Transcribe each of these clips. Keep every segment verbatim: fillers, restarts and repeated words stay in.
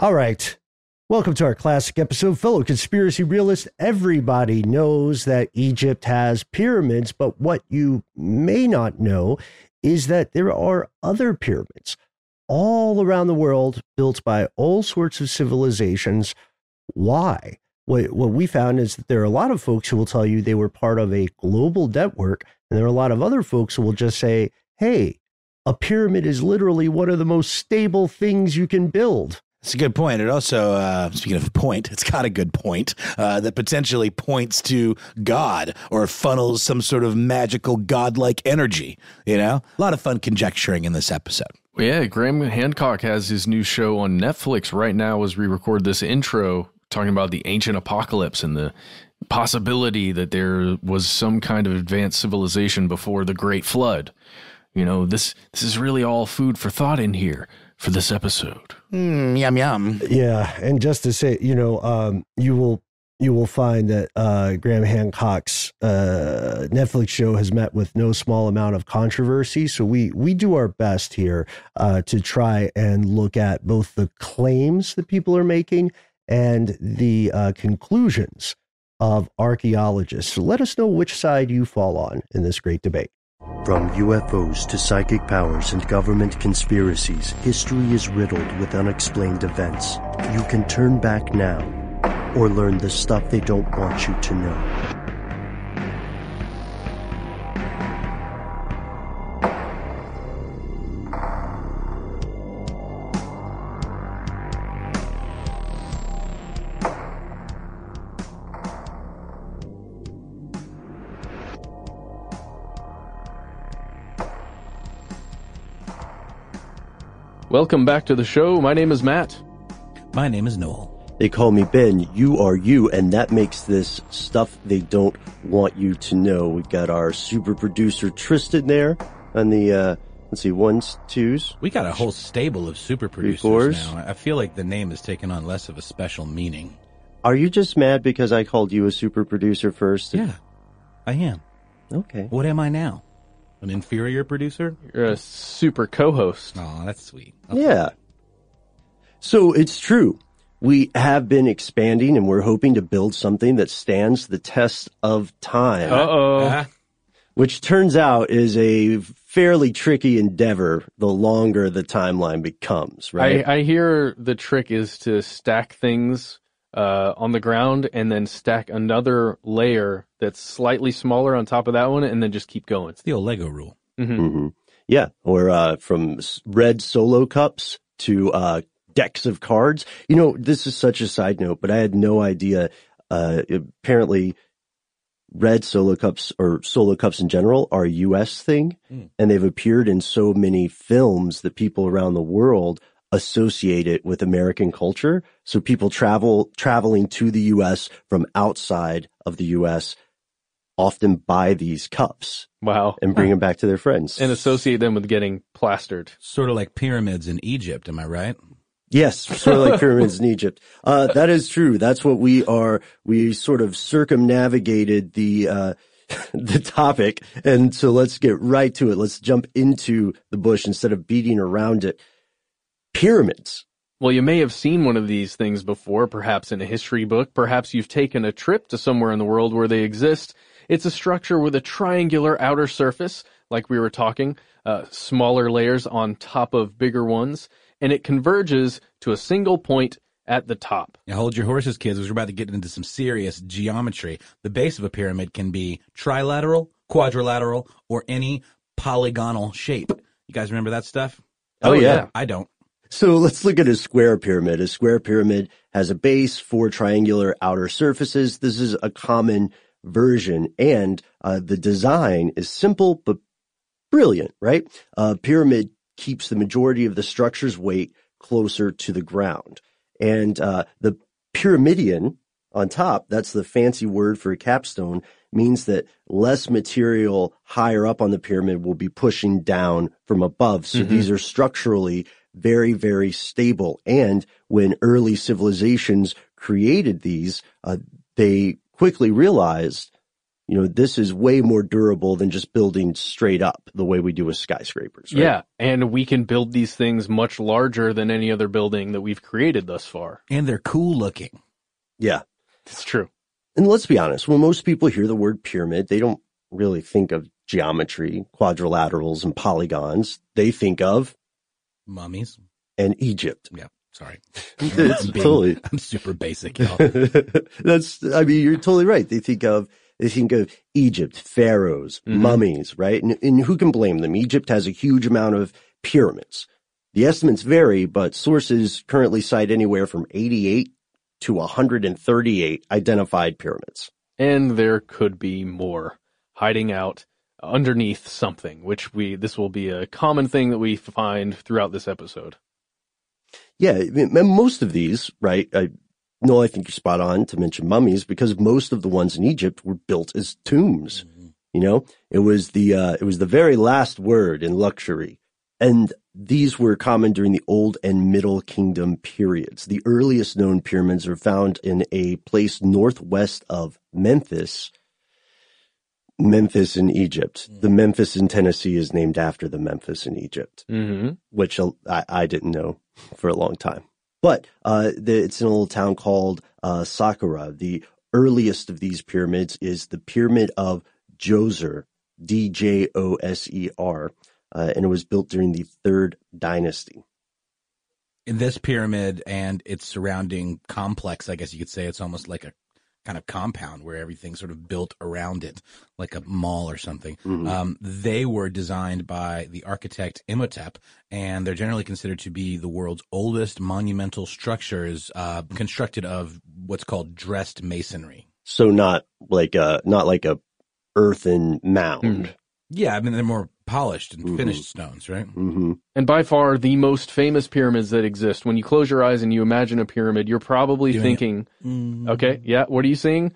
All right. Welcome to our classic episode, fellow conspiracy realists. Everybody knows that Egypt has pyramids, but what you may not know is that there are other pyramids all around the world built by all sorts of civilizations. Why? What, what we found is that there are a lot of folks who will tell you they were part of a global network, and there are a lot of other folks who will just say, hey, a pyramid is literally one of the most stable things you can build. It's a good point. It also, uh, speaking of point, it's got a good point uh, that potentially points to God or funnels some sort of magical godlike energy. You know, a lot of fun conjecturing in this episode. Well, yeah, Graham Hancock has his new show on Netflix right now as we record this intro, talking about the ancient apocalypse and the possibility that there was some kind of advanced civilization before the Great Flood. You know, this this is really all food for thought in here for this episode. Mm, yum, yum. Yeah. And just to say, you know, um, you will you will find that uh, Graham Hancock's uh, Netflix show has met with no small amount of controversy. So we we do our best here uh, to try and look at both the claims that people are making and the uh, conclusions of archaeologists. So let us know which side you fall on in this great debate. From U F Os to psychic powers and government conspiracies, history is riddled with unexplained events. You can turn back now or learn the stuff they don't want you to know. Welcome back to the show. My name is Matt. My name is Noel. They call me Ben. You are you, and that makes this stuff they don't want you to know. We got our super producer Tristan there on the, uh, let's see, ones, twos. We got a whole stable of super producers fours. Now. I feel like the name has taken on less of a special meaning. Are you just mad because I called you a super producer first? Yeah, I am. Okay. What am I now? An inferior producer? You're a super co-host. Oh, that's sweet. That's yeah. Sweet. So it's true. We have been expanding, and we're hoping to build something that stands the test of time. Uh-oh. Uh-huh. Which turns out is a fairly tricky endeavor the longer the timeline becomes, right? I, I hear the trick is to stack things uh, on the ground and then stack another layer that's slightly smaller on top of that one, and then just keep going. It's the old Lego rule. Mm-hmm. Mm-hmm. Yeah, or uh, from red solo cups to uh, decks of cards. You know, this is such a side note, but I had no idea. Uh, apparently, red solo cups or solo cups in general are a U S thing, mm. and they've appeared in so many films that people around the world associate it with American culture. So people travel traveling to the U S from outside of the U S often buy these cups. Wow. And bring them back to their friends. And associate them with getting plastered. Sort of like pyramids in Egypt, am I right? Yes, sort of like pyramids in Egypt. Uh, that is true. That's what we are. We sort of circumnavigated the uh, the topic. And so let's get right to it. Let's jump into the bush instead of beating around it. Pyramids. Well, you may have seen one of these things before, perhaps in a history book. Perhaps you've taken a trip to somewhere in the world where they exist. It's a structure with a triangular outer surface, like we were talking, uh, smaller layers on top of bigger ones, and it converges to a single point at the top. Now hold your horses, kids, because we're about to get into some serious geometry. The base of a pyramid can be trilateral, quadrilateral, or any polygonal shape. You guys remember that stuff? Oh, oh yeah. yeah. I don't. So let's look at a square pyramid. A square pyramid has a base, four triangular outer surfaces. This is a common version, and uh, the design is simple but brilliant, right? A pyramid keeps the majority of the structure's weight closer to the ground. And uh, the pyramidion on top, that's the fancy word for a capstone, means that less material higher up on the pyramid will be pushing down from above. So mm-hmm. these are structurally very, very stable. And when early civilizations created these, uh, they quickly realized you know, this is way more durable than just building straight up the way we do with skyscrapers. Right? Yeah. And we can build these things much larger than any other building that we've created thus far. And they're cool looking. Yeah, it's true. And let's be honest, when most people hear the word pyramid, they don't really think of geometry, quadrilaterals, and polygons. They think of mummies and Egypt. Yeah, sorry. It's I'm being, totally. I'm super basic, y'all. That's, I mean, you're totally right. They think of, they think of Egypt, pharaohs, mm-hmm. mummies, right? And, and who can blame them? Egypt has a huge amount of pyramids. The estimates vary, but sources currently cite anywhere from eighty-eight to one hundred thirty-eight identified pyramids. And there could be more hiding out underneath something, which we, this will be a common thing that we find throughout this episode. Yeah, I mean, most of these, right, I, no, I think you're spot on to mention mummies, because most of the ones in Egypt were built as tombs. Mm-hmm. You know, it was the, uh, it was the very last word in luxury. And these were common during the Old and Middle Kingdom periods. The earliest known pyramids are found in a place northwest of Memphis, Memphis in Egypt. The Memphis in Tennessee is named after the Memphis in Egypt, mm-hmm. which I, I didn't know for a long time. But uh, the, it's in a little town called uh, Sakura. The earliest of these pyramids is the Pyramid of Djoser, D J O S E R, uh, and it was built during the Third Dynasty. In this pyramid and its surrounding complex, I guess you could say it's almost like a kind of compound where everything's sort of built around it, like a mall or something. Mm-hmm. Um, they were designed by the architect Imhotep, and they're generally considered to be the world's oldest monumental structures, uh, constructed of what's called dressed masonry. So not like a, not like a earthen mound. Mm. Yeah, I mean, they're more polished and mm-hmm. finished stones, right? Mm-hmm. And by far the most famous pyramids that exist. When you close your eyes and you imagine a pyramid, you're probably Doing thinking, mm-hmm. okay, yeah, what are you seeing?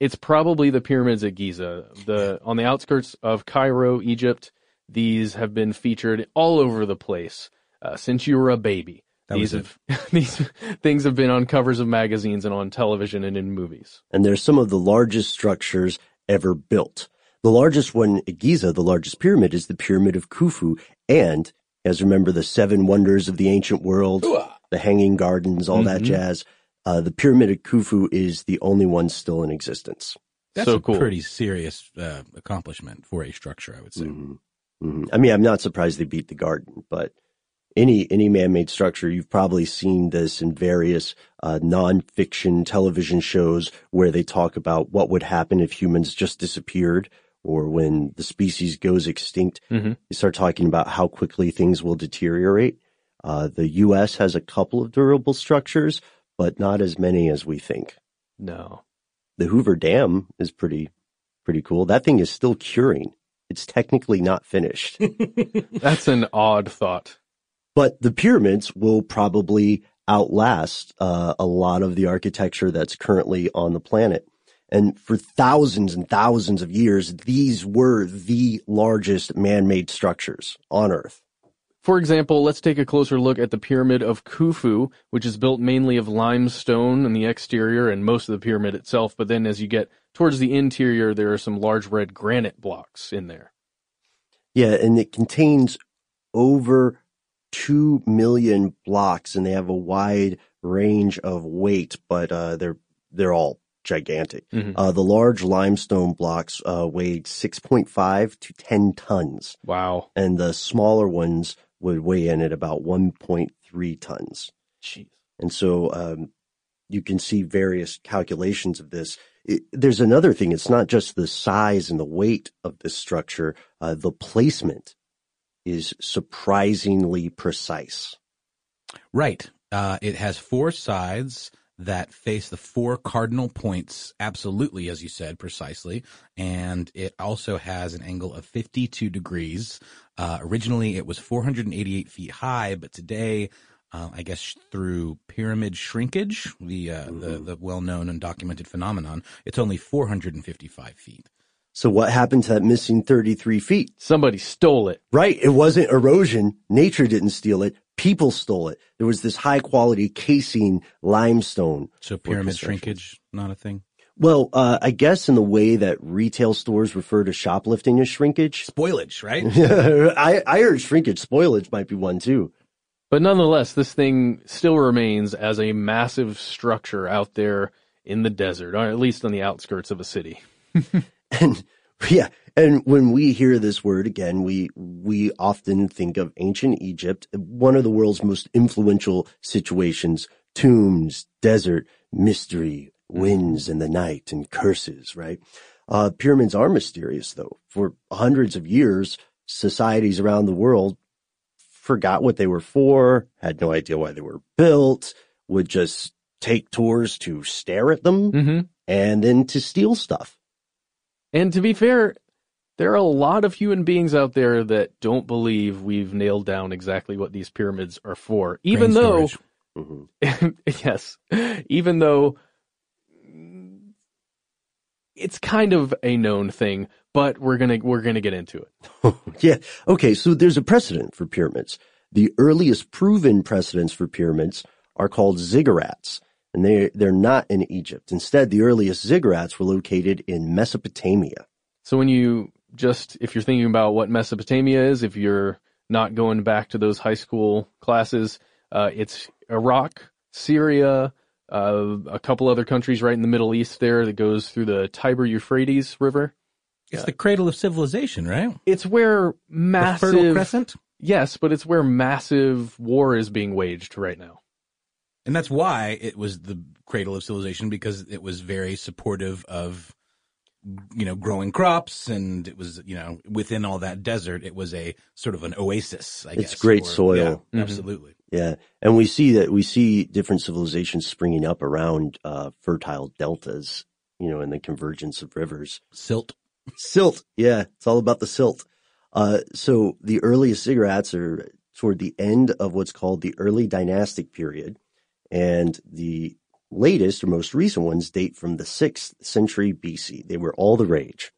It's probably the pyramids at Giza. The on the outskirts of Cairo, Egypt, these have been featured all over the place uh, since you were a baby. That these have, these things have been on covers of magazines and on television and in movies. And they're some of the largest structures ever built. The largest one at Giza, the largest pyramid, is the Pyramid of Khufu. And, as remember, the seven wonders of the ancient world, the hanging gardens, all mm-hmm. that jazz. Uh, the Pyramid of Khufu is the only one still in existence. That's so a cool. pretty serious uh, accomplishment for a structure, I would say. Mm-hmm. Mm-hmm. I mean, I'm not surprised they beat the garden, but any any man-made structure, you've probably seen this in various uh, non-fiction television shows where they talk about what would happen if humans just disappeared, or when the species goes extinct. Mm-hmm. You start talking about how quickly things will deteriorate. Uh, the U S has a couple of durable structures, but not as many as we think. No. The Hoover Dam is pretty, pretty cool. That thing is still curing. It's technically not finished. That's an odd thought. But the pyramids will probably outlast uh, a lot of the architecture that's currently on the planet. And for thousands and thousands of years, these were the largest man-made structures on Earth. For example, let's take a closer look at the Pyramid of Khufu, which is built mainly of limestone in the exterior and most of the pyramid itself. But then as you get towards the interior, there are some large red granite blocks in there. Yeah, and it contains over two million blocks, and they have a wide range of weight, but uh, they're they're all gigantic. Mm-hmm. Uh, the large limestone blocks uh, weighed six point five to ten tons. Wow. And the smaller ones would weigh in at about one point three tons. Jeez. And so um, you can see various calculations of this. It, there's another thing. It's not just the size and the weight of this structure. Uh, the placement is surprisingly precise. Right. Uh, it has four sides that face the four cardinal points, absolutely, as you said, precisely. And it also has an angle of fifty-two degrees. Uh, originally, it was four hundred eighty-eight feet high, but today, uh, I guess through pyramid shrinkage, the, uh, mm-hmm. the the well-known and documented phenomenon, it's only four hundred fifty-five feet. So what happened to that missing thirty-three feet? Somebody stole it. Right. It wasn't erosion. Nature didn't steal it. People stole it. There was this high-quality casing limestone. So pyramid shrinkage, not a thing? Well, uh, I guess in the way that retail stores refer to shoplifting as shrinkage. Spoilage, right? I, I heard shrinkage. Spoilage might be one, too. But nonetheless, this thing still remains as a massive structure out there in the desert, or at least on the outskirts of a city. And, yeah, and when we hear this word again, we we often think of ancient Egypt, one of the world's most influential situations, tombs, desert, mystery, winds in the night, and curses, right? Uh, pyramids are mysterious, though. For hundreds of years, societies around the world forgot what they were for, had no idea why they were built, would just take tours to stare at them, mm-hmm. and then to steal stuff. And to be fair, there are a lot of human beings out there that don't believe we've nailed down exactly what these pyramids are for, even though, mm-hmm. yes, even though it's kind of a known thing, but we're going to, we're going to get into it. Yeah. Okay. So there's a precedent for pyramids. The earliest proven precedents for pyramids are called ziggurats. And they, they're not in Egypt. Instead, the earliest ziggurats were located in Mesopotamia. So when you just, if you're thinking about what Mesopotamia is, if you're not going back to those high school classes, uh, it's Iraq, Syria, uh, a couple other countries right in the Middle East there that goes through the Tiber-Euphrates River. It's uh, the cradle of civilization, right? It's where massive... The Fertile Crescent? Yes, but it's where massive war is being waged right now. And that's why it was the cradle of civilization, because it was very supportive of, you know, growing crops, and it was, you know, within all that desert, it was a sort of an oasis, I guess. It's great soil. Yeah, mm-hmm. Absolutely. Yeah. And we see that we see different civilizations springing up around uh, fertile deltas, you know, and the convergence of rivers. Silt. Silt. Yeah. It's all about the silt. Uh, so the earliest ziggurats are toward the end of what's called the early dynastic period. And the latest or most recent ones date from the sixth century B C. They were all the rage.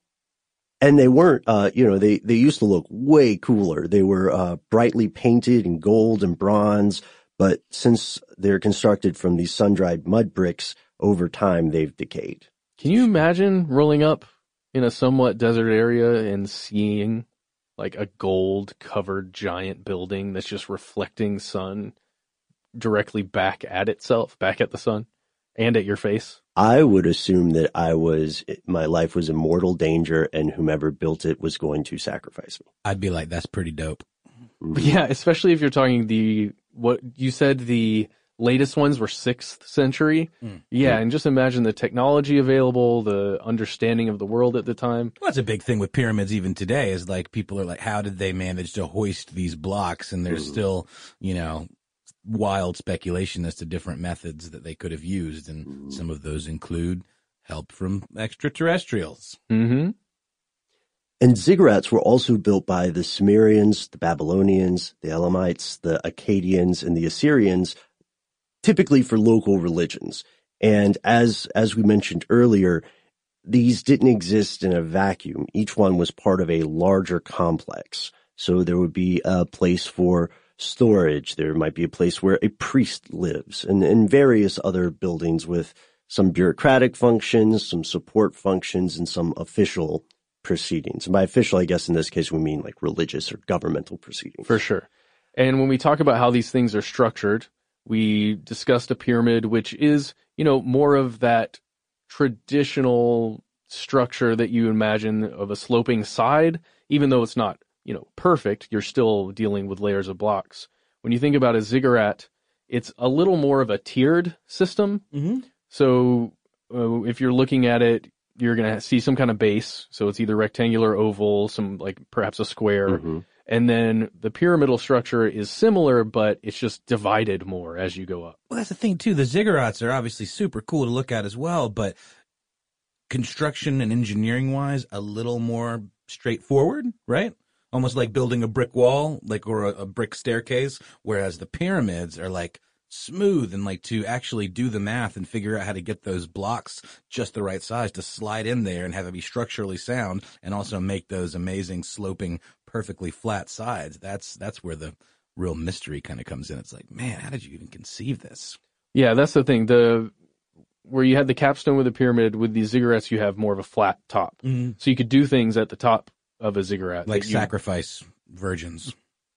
And they weren't, uh, you know, they, they used to look way cooler. They were uh, brightly painted in gold and bronze. But since they're constructed from these sun-dried mud bricks, over time they've decayed. Can you imagine rolling up in a somewhat desert area and seeing like a gold-covered giant building that's just reflecting sun directly back at itself, back at the sun, and at your face? I would assume that I was, my life was in mortal danger, and whomever built it was going to sacrifice me. I'd be like, that's pretty dope. Yeah, especially if you're talking the, what you said, the latest ones were sixth century. Mm. Yeah, mm. And just imagine the technology available, the understanding of the world at the time. Well, that's a big thing with pyramids even today, is like, people are like, how did they manage to hoist these blocks? And there's mm. still, you know, wild speculation as to different methods that they could have used, and some of those include help from extraterrestrials. Mm-hmm. And ziggurats were also built by the Sumerians, the Babylonians, the Elamites, the Akkadians, and the Assyrians, typically for local religions. And as as we mentioned earlier, these didn't exist in a vacuum. Each one was part of a larger complex. So there would be a place for storage, there might be a place where a priest lives, and, and various other buildings with some bureaucratic functions, some support functions, and some official proceedings. And by official, I guess in this case, we mean like religious or governmental proceedings. For sure. And when we talk about how these things are structured, we discussed a pyramid, which is, you know, more of that traditional structure that you imagine of a sloping side, even though it's not, you know, perfect, you're still dealing with layers of blocks. When you think about a ziggurat, it's a little more of a tiered system. Mm-hmm. So uh, if you're looking at it, you're going to see some kind of base. So it's either rectangular, oval, some like perhaps a square. Mm-hmm. And then the pyramidal structure is similar, but it's just divided more as you go up. Well, that's the thing, too. The ziggurats are obviously super cool to look at as well, but construction and engineering-wise, a little more straightforward, right? Almost like building a brick wall, like, or a, a brick staircase, whereas the pyramids are like smooth, and like to actually do the math and figure out how to get those blocks just the right size to slide in there and have it be structurally sound, and also make those amazing sloping, perfectly flat sides. That's, that's where the real mystery kind of comes in. It's like, man, how did you even conceive this? Yeah, that's the thing. The where you had the capstone with a pyramid, with these ziggurats, you have more of a flat top. Mm-hmm. So you could do things at the top of a ziggurat. Like you, sacrifice virgins.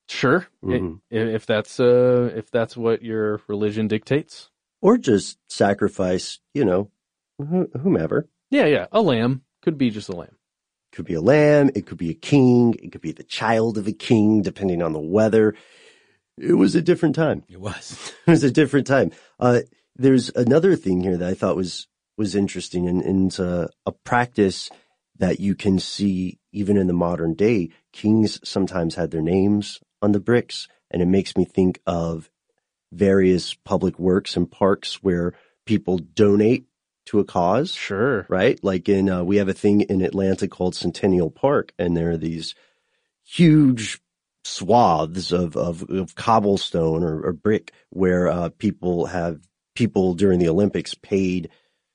Sure. Mm-hmm. It, if that's, uh, if that's what your religion dictates. Or just sacrifice, you know, whomever. Yeah, yeah. A lamb. Could be just a lamb. Could be a lamb. It could be a king. It could be the child of a king, depending on the weather. It was a different time. It was. It was a different time. Uh, there's another thing here that I thought was, was interesting, and, and uh, a practice that you can see even in the modern day. Kings sometimes had their names on the bricks, and it makes me think of various public works and parks where people donate to a cause. Sure. Right? Like in, uh, we have a thing in Atlanta called Centennial Park, and there are these huge swaths of, of, of cobblestone or, or brick where, uh, people have people during the Olympics paid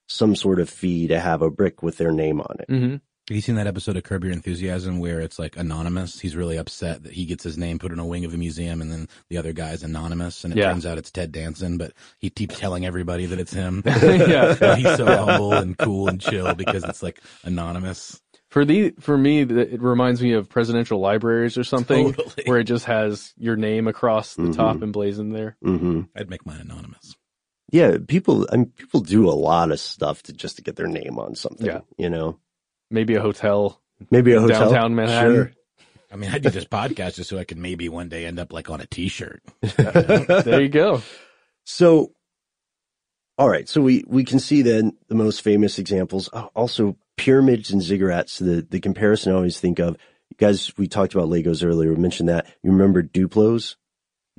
some sort of fee to have a brick with their name on it. Mm-hmm. Have you seen that episode of Curb Your Enthusiasm where it's like anonymous? He's really upset that he gets his name put in a wing of a museum, and then the other guy's anonymous, and it yeah. turns out it's Ted Danson, but he keeps telling everybody that it's him. Yeah. So he's so humble and cool and chill because it's like anonymous. For the for me, it reminds me of presidential libraries or something, totally. Where it just has your name across the mm-hmm. top emblazoned there. Mm-hmm. I'd make mine anonymous. Yeah, people. I mean, people do a lot of stuff to just to get their name on something. Yeah. You know. Maybe a hotel. Maybe a hotel. Downtown Manhattan. Sure. I mean, I do this podcast just so I can maybe one day end up like on a t-shirt. There you go. So, all right. So we, we can see then the most famous examples. Oh, also pyramids and ziggurats. The, the comparison I always think of, you guys, we talked about Legos earlier. We mentioned that. You remember Duplos?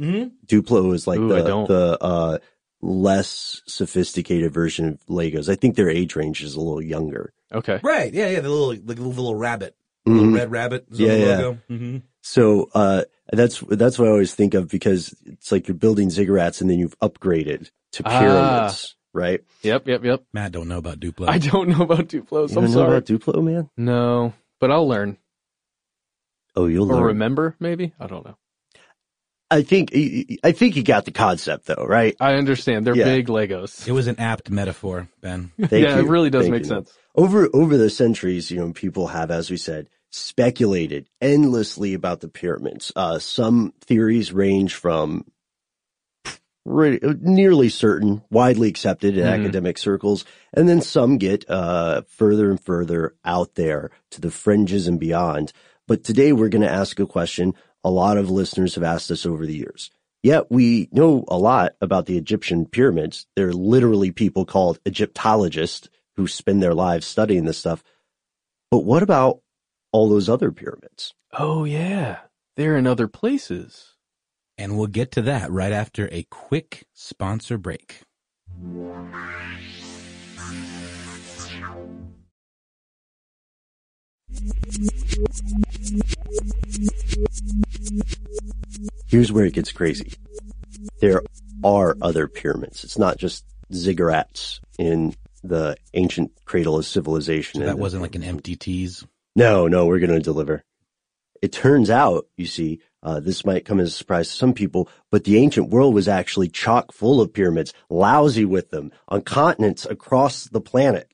Mm-hmm. Duplo is like Ooh, the, the, uh, less sophisticated version of Legos. I think their age range is a little younger. Okay. Right. Yeah. Yeah. The little, the little rabbit, the mm-hmm. little red rabbit. Is yeah. The logo. Yeah. Mm-hmm. So, uh, that's, that's what I always think of, because it's like you're building ziggurats and then you've upgraded to pyramids, ah. right? Yep. Yep. Yep. Matt don't know about Duplo. I don't know about Duplos. You I'm don't sorry. know about Duplo, man? No, but I'll learn. Oh, you'll or learn. Or remember, maybe? I don't know. I think, I think you got the concept though, right? I understand. They're yeah. big Legos. It was an apt metaphor, Ben. Thank yeah, you. It really does Thank make you. sense. Over, over the centuries, you know, people have, as we said, speculated endlessly about the pyramids. Uh, some theories range from pretty, nearly certain, widely accepted in mm-hmm. academic circles, and then some get, uh, further and further out there to the fringes and beyond. But today we're going to ask a question a lot of listeners have asked us over the years. Yet we know a lot about the Egyptian pyramids. There are literally people called Egyptologists who spend their lives studying this stuff. But what about all those other pyramids? Oh, yeah. They're in other places. And we'll get to that right after a quick sponsor break. Here's where it gets crazy. There are other pyramids. It's not just ziggurats in the ancient cradle of civilization. So that wasn't like an empty tease? No, no, we're going to deliver. It turns out, you see, uh, this might come as a surprise to some people, but the ancient world was actually chock full of pyramids, lousy with them, on continents across the planet.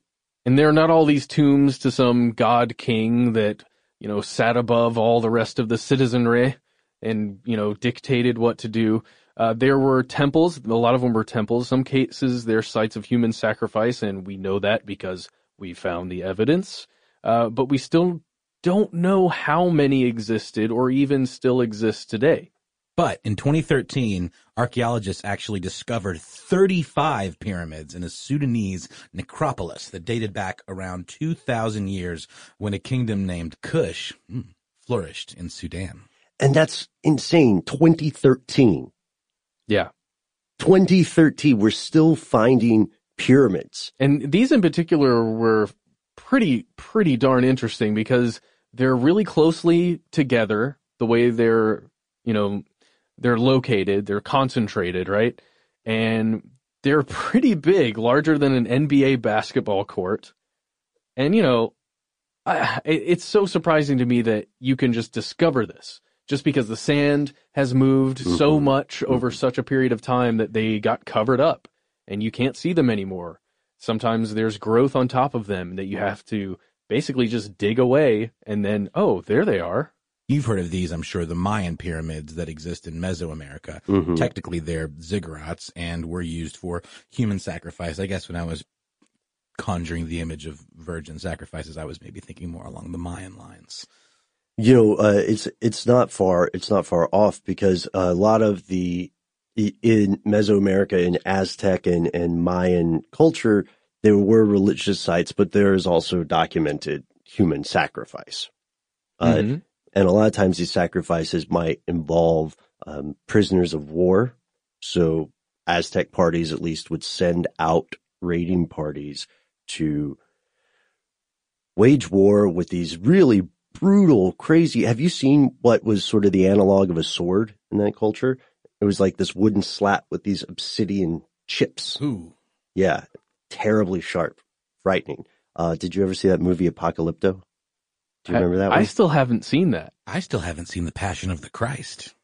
And they're not all these tombs to some god king that, you know, sat above all the rest of the citizenry and, you know, dictated what to do. Uh, there were temples. A lot of them were temples. Some cases, they're sites of human sacrifice, and we know that because we found the evidence. Uh, but we still don't know how many existed or even still exist today. But in twenty thirteen, archaeologists actually discovered thirty-five pyramids in a Sudanese necropolis that dated back around two thousand years, when a kingdom named Kush mm, flourished in Sudan. And that's insane. twenty thirteen. Yeah. twenty thirteen, we're still finding pyramids. And these in particular were pretty, pretty darn interesting because they're really closely together, the way they're, you know, they're located, they're concentrated, right? And they're pretty big, larger than an N B A basketball court. And, you know, I, it's so surprising to me that you can just discover this just because the sand has moved mm-hmm. so much mm-hmm. over such a period of time that they got covered up and you can't see them anymore. Sometimes there's growth on top of them that you have to basically just dig away, and then, oh, there they are. You've heard of these, I'm sure, the Mayan pyramids that exist in Mesoamerica. Mm-hmm. Technically, they're ziggurats and were used for human sacrifice. I guess when I was conjuring the image of virgin sacrifices, I was maybe thinking more along the Mayan lines. You know, uh, it's it's not far it's not far off, because a lot of the in Mesoamerica, in Aztec and and Mayan culture, there were religious sites, but there is also documented human sacrifice. Mm-hmm. Uh, and a lot of times these sacrifices might involve um, prisoners of war. So Aztec parties at least would send out raiding parties to wage war with these really brutal, crazy. Have you seen what was sort of the analog of a sword in that culture? It was like this wooden slat with these obsidian chips. Ooh. Yeah. Terribly sharp, frightening. Uh, did you ever see that movie Apocalypto? Do you I, remember that one? I still haven't seen that. I still haven't seen The Passion of the Christ.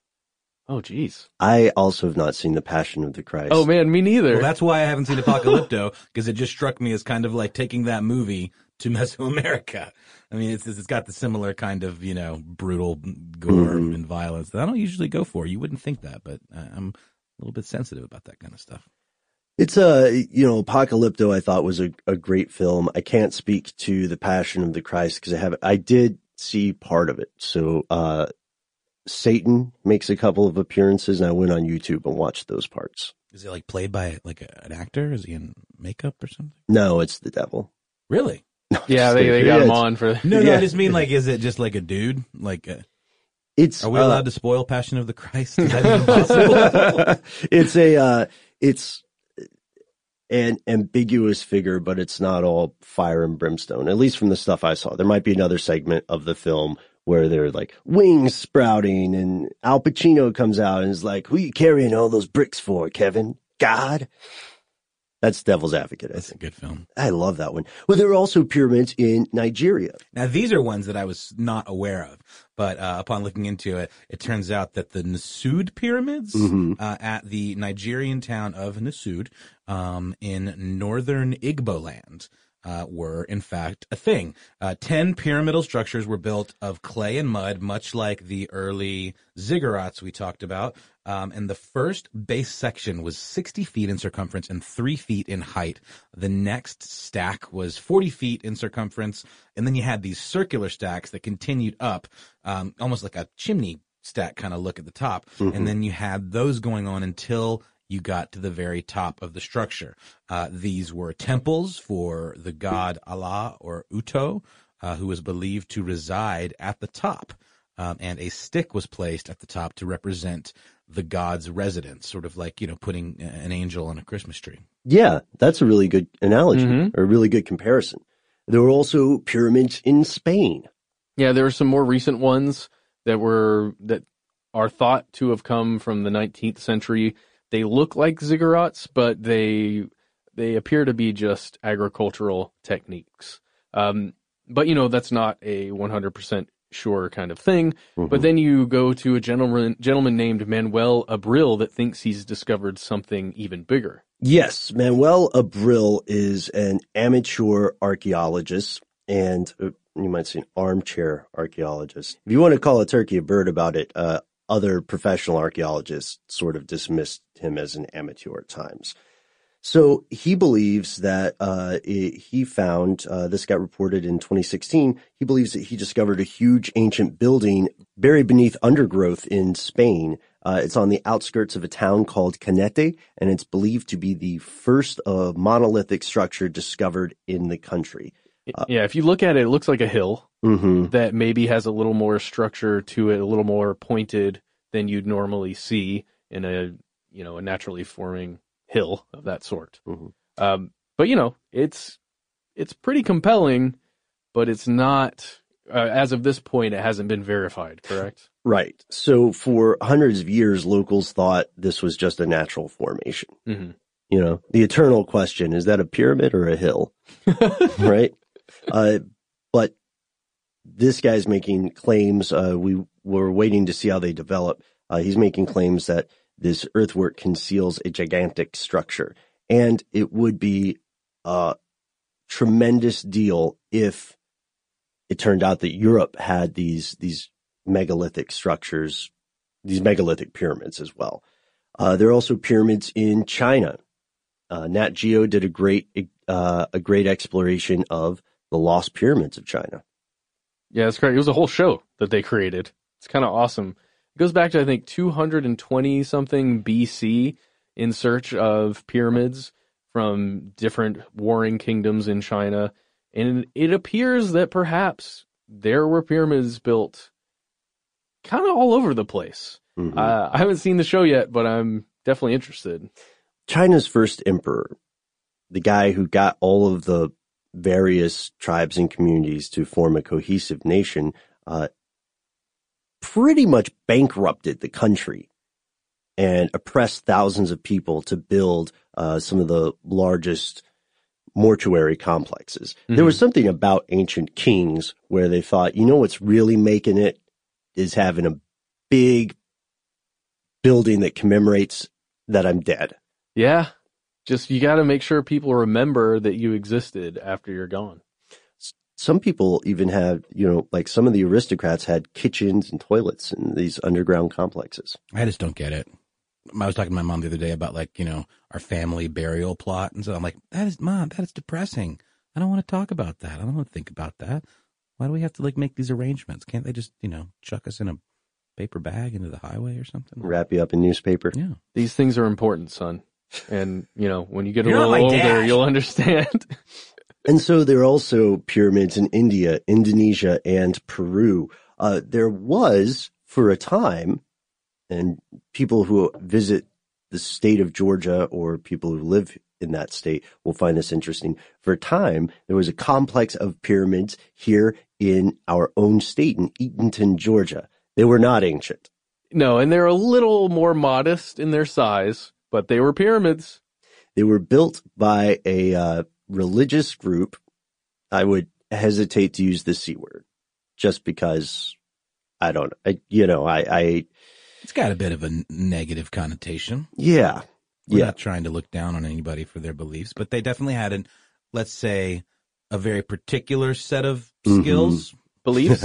Oh, geez. I also have not seen The Passion of the Christ. Oh, man, me neither. Well, that's why I haven't seen Apocalypto, because it just struck me as kind of like taking that movie to Mesoamerica. I mean, it's it's got the similar kind of, you know, brutal gore mm. and violence that I don't usually go for. You wouldn't think that, but I'm a little bit sensitive about that kind of stuff. It's a, you know, Apocalypto I thought was a, a great film. I can't speak to The Passion of the Christ because I haven't, I did see part of it. So, uh, Satan makes a couple of appearances and I went on YouTube and watched those parts. Is it like played by like a, an actor? Is he in makeup or something? No, it's the devil. Really? No, yeah, they, they got him on for. No, no, yeah. I just mean like, is it just like a dude? Like, a... it's. Are we allowed uh, to spoil Passion of the Christ? Is that impossible? It's a, uh, it's. An ambiguous figure, but it's not all fire and brimstone, at least from the stuff I saw. There might be another segment of the film where they're like wings sprouting and Al Pacino comes out and is like, who you carrying all those bricks for, Kevin? God? That's Devil's Advocate. I That's think. a good film. I love that one. Well, there are also pyramids in Nigeria. Now, these are ones that I was not aware of, but uh, upon looking into it, it turns out that the Nasud pyramids mm-hmm. uh, at the Nigerian town of Nasud um, in northern Igboland uh, were, in fact, a thing. Uh, ten pyramidal structures were built of clay and mud, much like the early ziggurats we talked about. Um, and the first base section was sixty feet in circumference and three feet in height. The next stack was forty feet in circumference. And then you had these circular stacks that continued up, um, almost like a chimney stack kind of look at the top. Mm-hmm. And then you had those going on until you got to the very top of the structure. Uh, these were temples for the god Allah or Uto, uh, who was believed to reside at the top. Um, and a stick was placed at the top to represent the god's residence, sort of like, you know, putting an angel on a Christmas tree. Yeah, that's a really good analogy, mm-hmm. or a really good comparison. There were also pyramids in Spain. Yeah, there were some more recent ones that were that are thought to have come from the nineteenth century. They look like ziggurats, but they they appear to be just agricultural techniques. Um, but, you know, that's not a one hundred percent sure kind of thing. Mm-hmm. But then you go to a gentleman gentleman named Manuel Abril that thinks he's discovered something even bigger. Yes, Manuel Abril is an amateur archaeologist, and uh, you might say an armchair archaeologist. If you want to call a turkey a bird about it, uh, other professional archaeologists sort of dismissed him as an amateur at times. So he believes that uh, it, he found, uh, this got reported in twenty sixteen, he believes that he discovered a huge ancient building buried beneath undergrowth in Spain. Uh, it's on the outskirts of a town called Canete, and it's believed to be the first uh, monolithic structure discovered in the country. Uh, yeah, if you look at it, it looks like a hill mm-hmm. that maybe has a little more structure to it, a little more pointed than you'd normally see in a, you know, a naturally forming hill of that sort. Mm-hmm. Um, but, you know, it's it's pretty compelling, but it's not, uh, as of this point, it hasn't been verified, correct? Right. So for hundreds of years, locals thought this was just a natural formation. Mm-hmm. You know, the eternal question, is that a pyramid or a hill? Right? Uh, but this guy's making claims. Uh, we were waiting to see how they develop. Uh, he's making claims that this earthwork conceals a gigantic structure, and it would be uh, tremendous deal if it turned out that Europe had these these megalithic structures, these megalithic pyramids as well. Uh, there are also pyramids in China. Uh, Nat Geo did a great uh, a great exploration of the lost pyramids of China. Yeah, that's correct. It was a whole show that they created. It's kind of awesome. It goes back to, I think, two hundred twenty something B C in search of pyramids from different warring kingdoms in China. And it appears that perhaps there were pyramids built kind of all over the place. Mm-hmm. Uh, I haven't seen the show yet, but I'm definitely interested. China's first emperor, the guy who got all of the various tribes and communities to form a cohesive nation, uh, pretty much bankrupted the country and oppressed thousands of people to build uh, some of the largest mortuary complexes. Mm-hmm. There was something about ancient kings where they thought, you know what's really making it is having a big building that commemorates that I'm dead. Yeah. Just you got to make sure people remember that you existed after you're gone. Some people even have, you know, like some of the aristocrats had kitchens and toilets in these underground complexes. I just don't get it. I was talking to my mom the other day about, like, you know, our family burial plot. And so I'm like, that is, Mom, that is depressing. I don't want to talk about that. I don't want to think about that. Why do we have to, like, make these arrangements? Can't they just, you know, chuck us in a paper bag into the highway or something? Wrap you up in newspaper. Yeah. These things are important, son. And, you know, when you get a You're little older, dad. You'll understand. And so there are also pyramids in India, Indonesia, and Peru. Uh, there was, for a time, and people who visit the state of Georgia or people who live in that state will find this interesting. For a time, there was a complex of pyramids here in our own state in Eatonton, Georgia. They were not ancient. No, and they're a little more modest in their size, but they were pyramids. They were built by a... Uh, religious group. I would hesitate to use the C word just because I don't, I, you know, I, I, it's got a bit of a negative connotation. Yeah. We're yeah. not trying to look down on anybody for their beliefs, but they definitely had an, let's say, a very particular set of skills, mm-hmm. beliefs,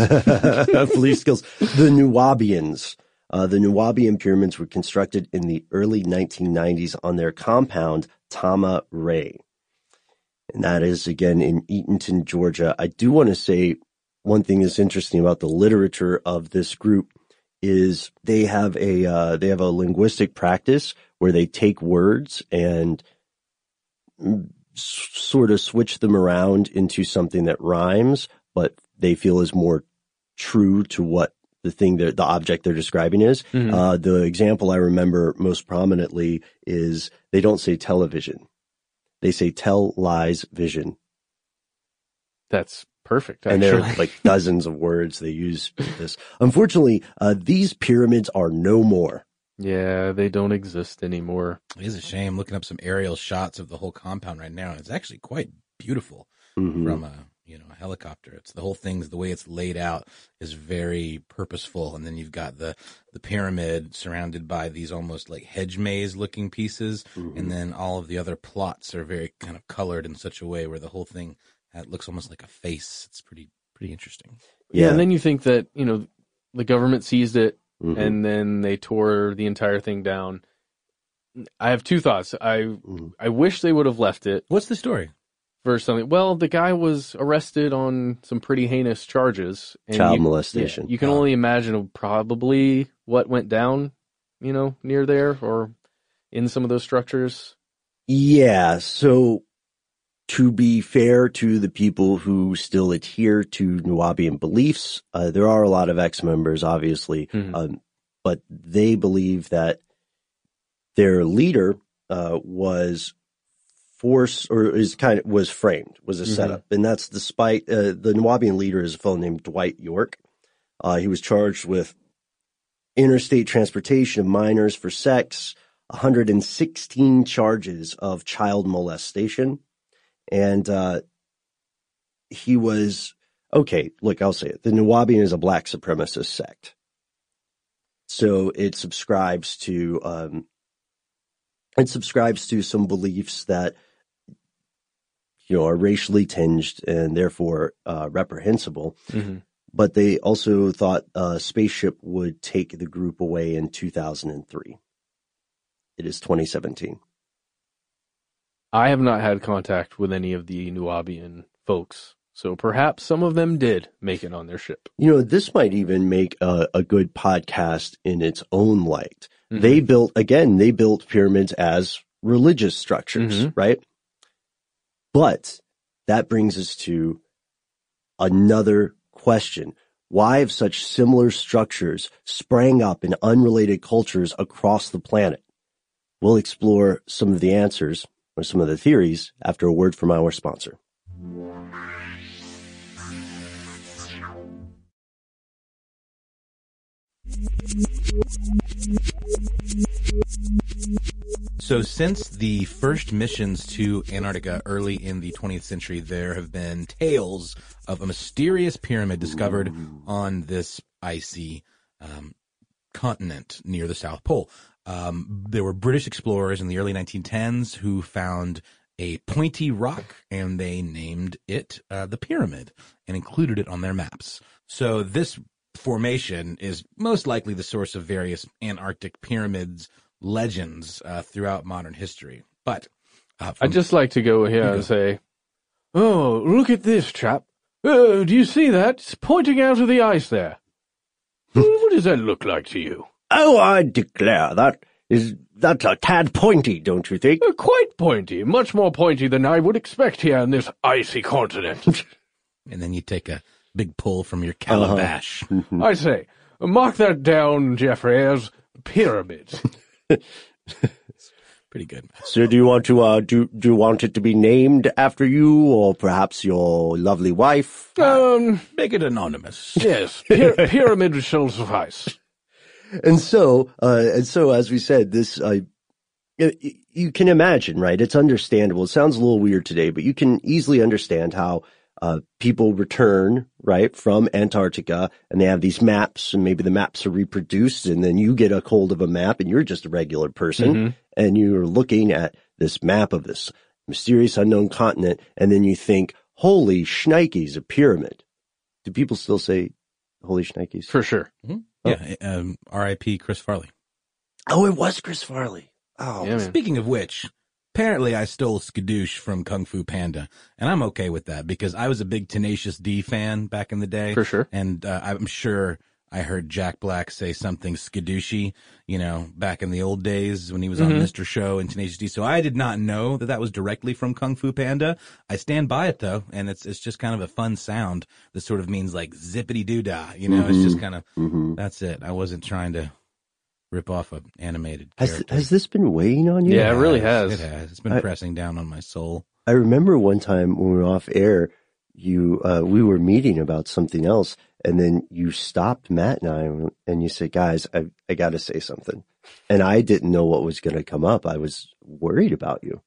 belief skills. The Nuwabians, uh, the Nuwabian pyramids were constructed in the early nineteen nineties on their compound Tama Ray. And that is, again, in Eatonton, Georgia. I do want to say one thing that's interesting about the literature of this group is they have a uh, they have a linguistic practice where they take words and s- sort of switch them around into something that rhymes, but they feel is more true to what the thing that the object they're describing is. Mm-hmm. Uh, the example I remember most prominently is they don't say television. They say tell lies vision. That's perfect. Actually. And there are like dozens of words they use for this. Unfortunately, uh, these pyramids are no more. Yeah, they don't exist anymore. It is a shame. Looking up some aerial shots of the whole compound right now. It's actually quite beautiful mm-hmm. from a, you know, a helicopter. It's the whole thing's the way it's laid out is very purposeful. And then you've got the, the pyramid surrounded by these almost like hedge maze looking pieces. Mm-hmm. And then all of the other plots are very kind of colored in such a way where the whole thing uh, looks almost like a face. It's pretty, pretty interesting. Yeah. yeah. And then you think that, you know, the government seized it mm-hmm. and then they tore the entire thing down. I have two thoughts. I, mm-hmm. I wish they would have left it. What's the story? Or something. Well, the guy was arrested on some pretty heinous charges. And Child you, molestation. Yeah, you can oh. only imagine probably what went down, you know, near there or in some of those structures. Yeah. So to be fair to the people who still adhere to Nuwabian beliefs, uh, there are a lot of ex-members, obviously, mm-hmm. um, but they believe that their leader uh, was... force or is kind of was framed was a mm-hmm. setup, and that's despite uh, the Nuwabian leader is a fellow named Dwight York. Uh, he was charged with interstate transportation of minors for sex, one hundred sixteen charges of child molestation, and uh, he was okay. Look, I'll say it: the Nuwabian is a black supremacist sect, so it subscribes to um, it subscribes to some beliefs that you know, are racially tinged and therefore uh, reprehensible. Mm-hmm. But they also thought a spaceship would take the group away in two thousand three. It is twenty seventeen. I have not had contact with any of the Nuwabian folks, so perhaps some of them did make it on their ship. You know, this might even make a, a good podcast in its own light. Mm-hmm. They built, again, they built pyramids as religious structures, mm-hmm. right? But that brings us to another question. Why have such similar structures sprang up in unrelated cultures across the planet? We'll explore some of the answers or some of the theories after a word from our sponsor. So since the first missions to Antarctica early in the twentieth century, there have been tales of a mysterious pyramid discovered on this icy um, continent near the South Pole. Um, there were British explorers in the early nineteen tens who found a pointy rock, and they named it uh, the pyramid and included it on their maps. So this formation is most likely the source of various Antarctic pyramids legends uh, throughout modern history. But uh, I'd just like to go here and say, oh, look at this chap. Oh, do you see that? It's pointing out of the ice there. What does that look like to you? Oh, I declare, that is, that's a tad pointy, don't you think? Uh, quite pointy, much more pointy than I would expect here on this icy continent. And then you take a big pull from your calabash. Uh-huh. I say, mark that down, Jeffrey, as pyramid. Pretty good. So do you want to, uh, do, do you want it to be named after you, or perhaps your lovely wife? Um, make it anonymous. Yes, py pyramid shall suffice. And so, uh, and so, as we said, this, uh, you can imagine, right? It's understandable. It sounds a little weird today, but you can easily understand how, uh, people return, right, from Antarctica, and they have these maps, and maybe the maps are reproduced, and then you get a hold of a map, and you're just a regular person, mm-hmm. and you're looking at this map of this mysterious unknown continent, and then you think, holy shnikes, a pyramid. Do people still say holy shnikes? For sure. Mm-hmm. Yeah, um, R I P Chris Farley. Oh, it was Chris Farley. Oh, yeah, speaking of which, apparently I stole Skadoosh from Kung Fu Panda, and I'm okay with that because I was a big Tenacious D fan back in the day. For sure. And uh, I'm sure I heard Jack Black say something Skadooshy, you know, back in the old days when he was mm-hmm. on Mister Show and Tenacious D. So I did not know that that was directly from Kung Fu Panda. I stand by it though, and it's it's just kind of a fun sound that sort of means like zippity doo dah, you know. Mm-hmm. It's just kind of mm-hmm. that's it. I wasn't trying to rip off an animated character. Has, has this been weighing on you? Yeah, it, it really has. has. It has. It's been I, pressing down on my soul. I remember one time when we were off air, you uh, we were meeting about something else. And then you stopped Matt and I, and you said, guys, I, I got to say something. And I didn't know what was going to come up. I was worried about you.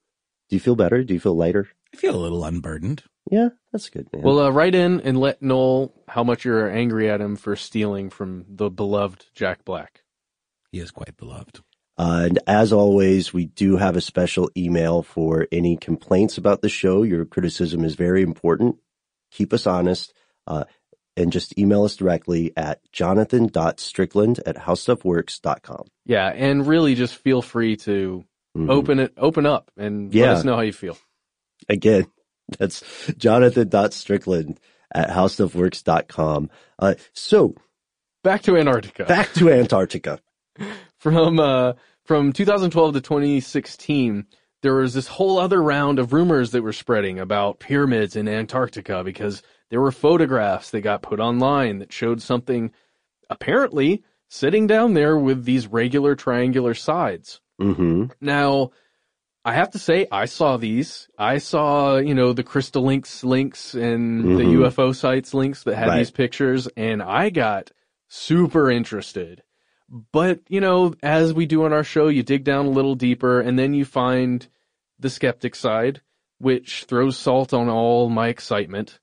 Do you feel better? Do you feel lighter? I feel a little unburdened. Yeah, that's good, man. Well, uh, write in and let Noel how much you're angry at him for stealing from the beloved Jack Black. He is quite beloved. Uh, and as always, we do have a special email for any complaints about the show. Your criticism is very important. Keep us honest. Uh, And just email us directly at jonathan dot strickland at howstuffworks dot com. Yeah, and really just feel free to mm-hmm. open it, open up and yeah. let us know how you feel. Again, that's jonathan dot strickland at howstuffworks dot com. Uh, so, back to Antarctica. Back to Antarctica. From, uh, from two thousand twelve to twenty sixteen, there was this whole other round of rumors that were spreading about pyramids in Antarctica because there were photographs that got put online that showed something apparently sitting down there with these regular triangular sides. Mm-hmm. Now, I have to say, I saw these. I saw, you know, the Crystallinx links and mm-hmm. the U F O sites links that had right. these pictures, and I got super interested. But, you know, as we do on our show, you dig down a little deeper, and then you find the skeptic side, which throws salt on all my excitement.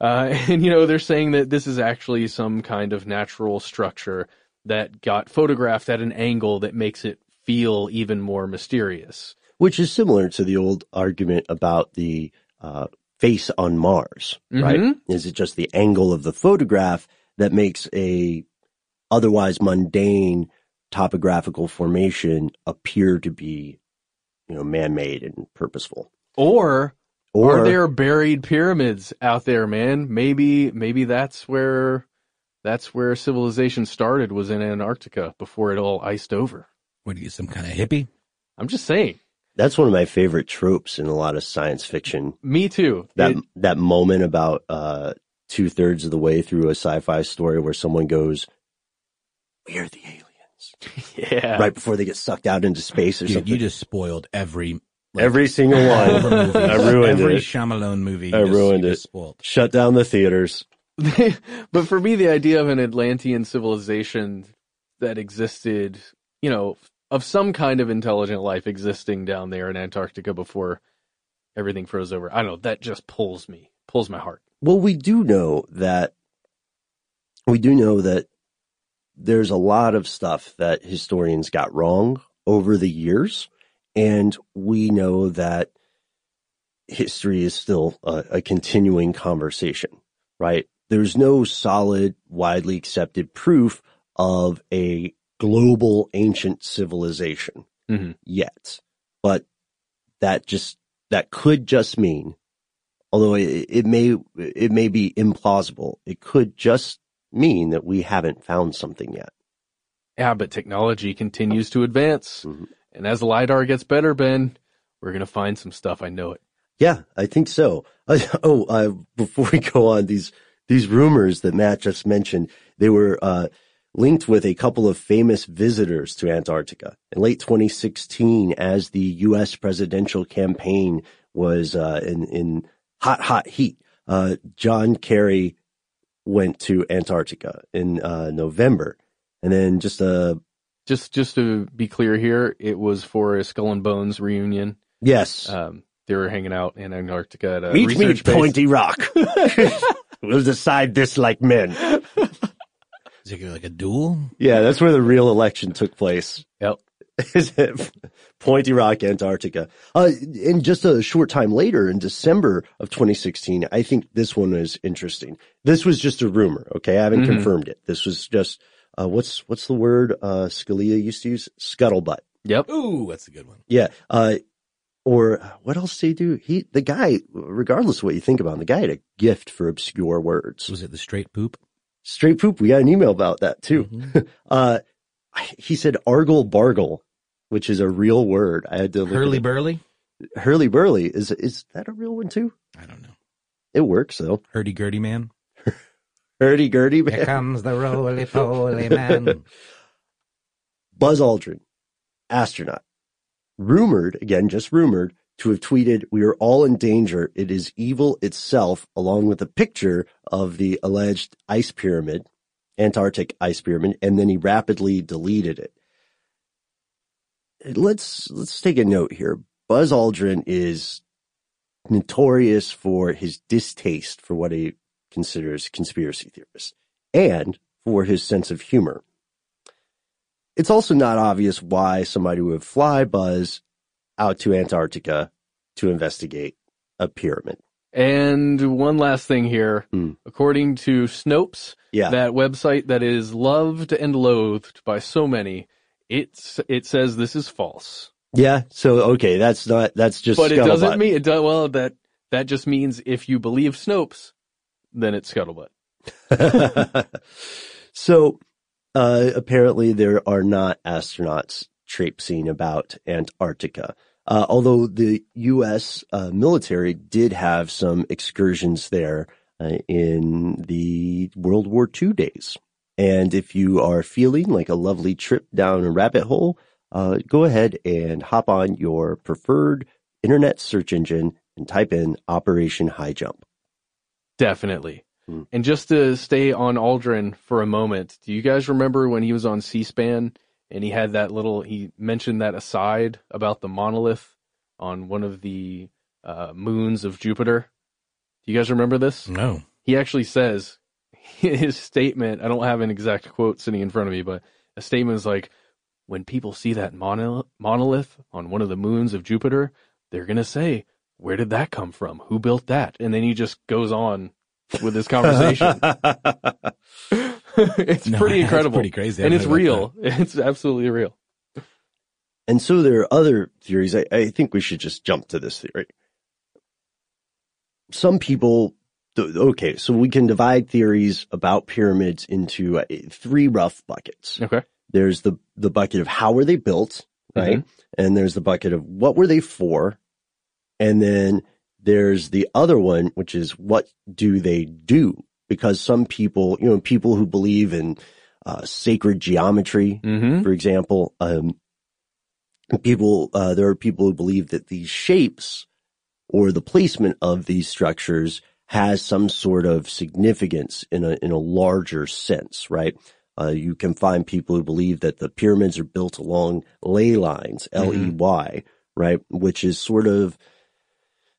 Uh, and, you know, they're saying that this is actually some kind of natural structure that got photographed at an angle that makes it feel even more mysterious. Which is similar to the old argument about the uh, face on Mars, mm-hmm. right? Is it just the angle of the photograph that makes a otherwise mundane topographical formation appear to be, you know, man-made and purposeful? Or, or are there buried pyramids out there, man? Maybe, maybe that's where, that's where civilization started, was in Antarctica before it all iced over. What are you, some kind of hippie? I'm just saying. That's one of my favorite tropes in a lot of science fiction. Me too. That it, that moment about uh, two thirds of the way through a sci-fi story where someone goes, "We are the aliens." Yeah. Right before they get sucked out into space or Dude, something. You just spoiled every like, every single one. I ruined every it. Every Shyamalan movie. I you ruined just, it. Spoiled. Shut down the theaters. But for me, the idea of an Atlantean civilization that existed, you know, of some kind of intelligent life existing down there in Antarctica before everything froze over. I don't know. That just pulls me, pulls my heart. Well, we do know that, we do know that there's a lot of stuff that historians got wrong over the years. And we know that history is still a, a continuing conversation, right? There's no solid, widely accepted proof of a global ancient civilization mm-hmm. yet, but that just that could just mean, although it, it may it may be implausible, it could just mean that we haven't found something yet. Yeah, but technology continues to advance, mm-hmm. and as LiDAR gets better, Ben, we're gonna find some stuff. I know it. Yeah, I think so. Uh, oh, uh, before we go on, these these rumors that Matt just mentioned, they were. Uh, linked with a couple of famous visitors to Antarctica. In late twenty sixteen, as the U S presidential campaign was uh, in, in hot, hot heat, uh, John Kerry went to Antarctica in uh, November. And then just a... Just just to be clear here, it was for a Skull and Bones reunion. Yes. Um, they were hanging out in Antarctica at a Meet me, base. Pointy Rock. We'll decide this like men. Is it like a duel? Yeah, that's where the real election took place. Yep. Is it Pointy Rock, Antarctica? Uh, and just a short time later, in December of twenty sixteen, I think this one is interesting. This was just a rumor, okay? I haven't mm-hmm. confirmed it. This was just, uh, what's what's the word uh, Scalia used to use? Scuttlebutt. Yep. Ooh, that's a good one. Yeah. Uh, or what else did he do? He, the guy, regardless of what you think about him, the guy had a gift for obscure words. Was it the straight poop? Straight poop. We got an email about that too. Mm-hmm. Uh, he said argle bargle, which is a real word. I had to look hurly burly. Hurly burly is is that a real one too? I don't know. It works though. Hurdy gurdy man. Hurdy gurdy man. Here comes the roly poly man. Buzz Aldrin, astronaut, rumored again, just rumored to have tweeted, "We are all in danger. It is evil itself," along with a picture of the alleged ice pyramid, Antarctic ice pyramid, and then he rapidly deleted it. Let's let's take a note here. Buzz Aldrin is notorious for his distaste for what he considers conspiracy theorists and for his sense of humor. It's also not obvious why somebody would fly Buzz out to Antarctica to investigate a pyramid. And one last thing here. Mm. According to Snopes, yeah. that website that is loved and loathed by so many, it's it says this is false. Yeah, so okay, that's not that's just But it doesn't mean it does well that that just means if you believe Snopes, then it's scuttlebutt. So, uh apparently there are not astronauts traipsing about Antarctica, uh, although the U S uh, military did have some excursions there uh, in the World War Two days. And if you are feeling like a lovely trip down a rabbit hole, uh, go ahead and hop on your preferred internet search engine and type in Operation High Jump. Definitely. Mm. And just to stay on Aldrin for a moment, do you guys remember when he was on C-SPAN? And he had that little, he mentioned that aside about the monolith on one of the uh, moons of Jupiter. Do you guys remember this? No. He actually says, his statement, I don't have an exact quote sitting in front of me, but a statement is like, when people see that monolith on one of the moons of Jupiter, they're going to say, where did that come from? Who built that? And then he just goes on with this conversation. It's no, pretty incredible. Pretty crazy. And it's real. That. It's absolutely real. And so there are other theories. I, I think we should just jump to this theory. Some people, okay, so we can divide theories about pyramids into uh, three rough buckets. Okay. There's the, the bucket of how were they built, right? Mm-hmm. And there's the bucket of what were they for? And then there's the other one, which is what do they do? Because some people, you know, people who believe in uh, sacred geometry, mm-hmm. for example, um, people, uh, there are people who believe that these shapes or the placement of these structures has some sort of significance in a in a larger sense, right? Uh, you can find people who believe that the pyramids are built along ley lines, L E Y, mm-hmm. right? Which is sort of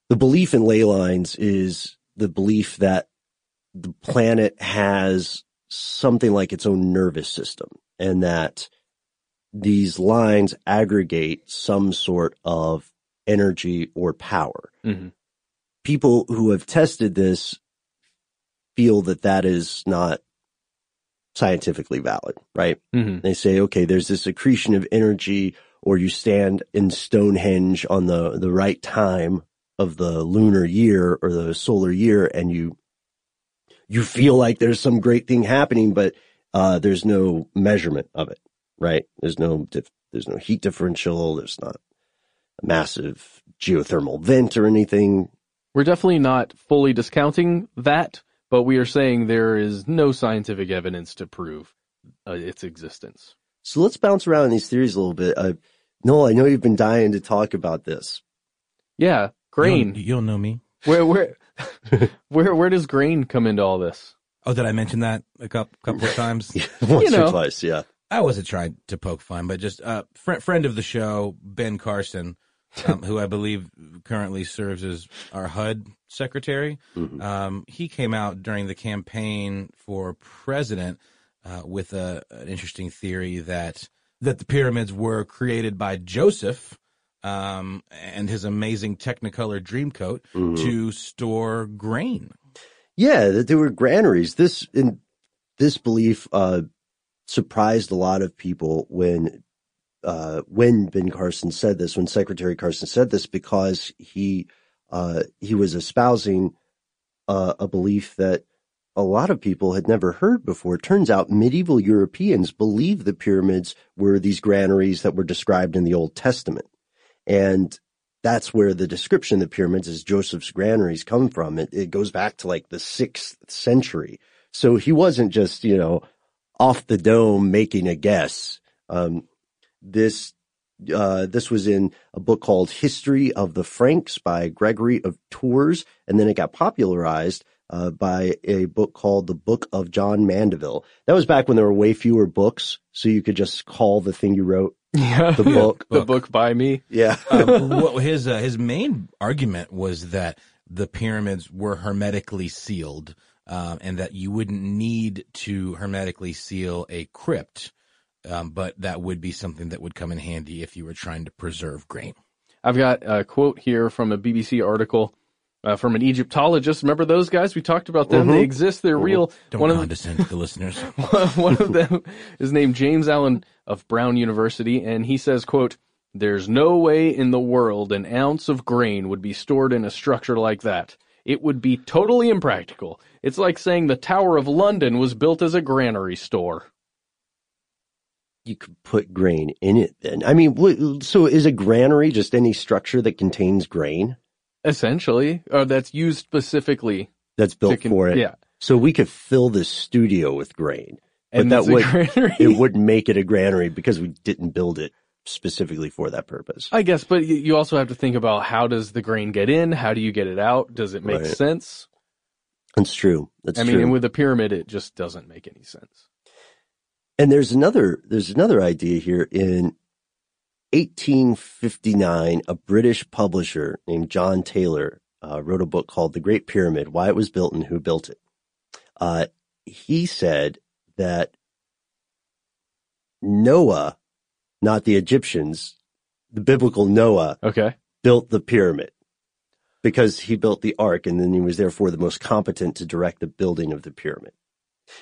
the belief in ley lines is the belief that the planet has something like its own nervous system and that these lines aggregate some sort of energy or power. Mm-hmm. People who have tested this feel that that is not scientifically valid, right? Mm-hmm. They say, okay, there's this accretion of energy, or you stand in Stonehenge on the, the right time of the lunar year or the solar year, and you you feel like there's some great thing happening, but uh, there's no measurement of it, right? There's no dif- there's no heat differential. There's not a massive geothermal vent or anything. We're definitely not fully discounting that, but we are saying there is no scientific evidence to prove uh, its existence. So let's bounce around these theories a little bit. Uh, Noel, I know you've been dying to talk about this. Yeah, grain. You'll, you'll know me. Where where where where does grain come into all this? Oh, did I mention that a couple, couple of times? Yeah, once you know. or twice, yeah. I wasn't trying to poke fun, but just a uh, fr- friend of the show, Ben Carson, um, who I believe currently serves as our H U D secretary. Mm-hmm. Um, he came out during the campaign for president uh, with a, an interesting theory that that the pyramids were created by Joseph um, and his amazing Technicolor Dreamcoat mm-hmm. to store grain. Yeah, that they were granaries. This in this belief uh, surprised a lot of people when. Uh, when Ben Carson said this, when Secretary Carson said this, because he uh, he was espousing uh, a belief that a lot of people had never heard before. It turns out medieval Europeans believed the pyramids were these granaries that were described in the Old Testament. And that's where the description of the pyramids as Joseph's granaries come from. It, it goes back to like the sixth century. So he wasn't just, you know, off the dome making a guess. Um This uh, this was in a book called History of the Franks by Gregory of Tours, and then it got popularized uh, by a book called The Book of John Mandeville. That was back when there were way fewer books, so you could just call the thing you wrote yeah. the book. The book. book by me. Yeah. um, well, his uh, his main argument was that the pyramids were hermetically sealed, um, and that you wouldn't need to hermetically seal a crypt. Um, but that would be something that would come in handy if you were trying to preserve grain. I've got a quote here from a B B C article uh, from an Egyptologist. Remember those guys? We talked about them. Mm-hmm. They exist. They're mm-hmm. real. Don't one condescend of, to the listeners. One of them is named James Allen of Brown University, and he says, quote, "There's no way in the world an ounce of grain would be stored in a structure like that. It would be totally impractical. It's like saying the Tower of London was built as a granary store." You could put grain in it then. I mean, so is a granary just any structure that contains grain? Essentially, or that's used specifically. That's built con- for it. Yeah. So we could fill this studio with grain. And but that would, granary. It wouldn't make it a granary because we didn't build it specifically for that purpose. I guess, but you also have to think about how does the grain get in? How do you get it out? Does it make right. sense? That's true. That's I true. I mean, and with a pyramid, it just doesn't make any sense. And there's another, there's another idea here. In eighteen fifty-nine, a British publisher named John Taylor uh, wrote a book called The Great Pyramid, Why It Was Built and Who Built It. Uh, he said that Noah, not the Egyptians, the biblical Noah, okay. built the pyramid. because he built the ark, and then he was therefore the most competent to direct the building of the pyramid.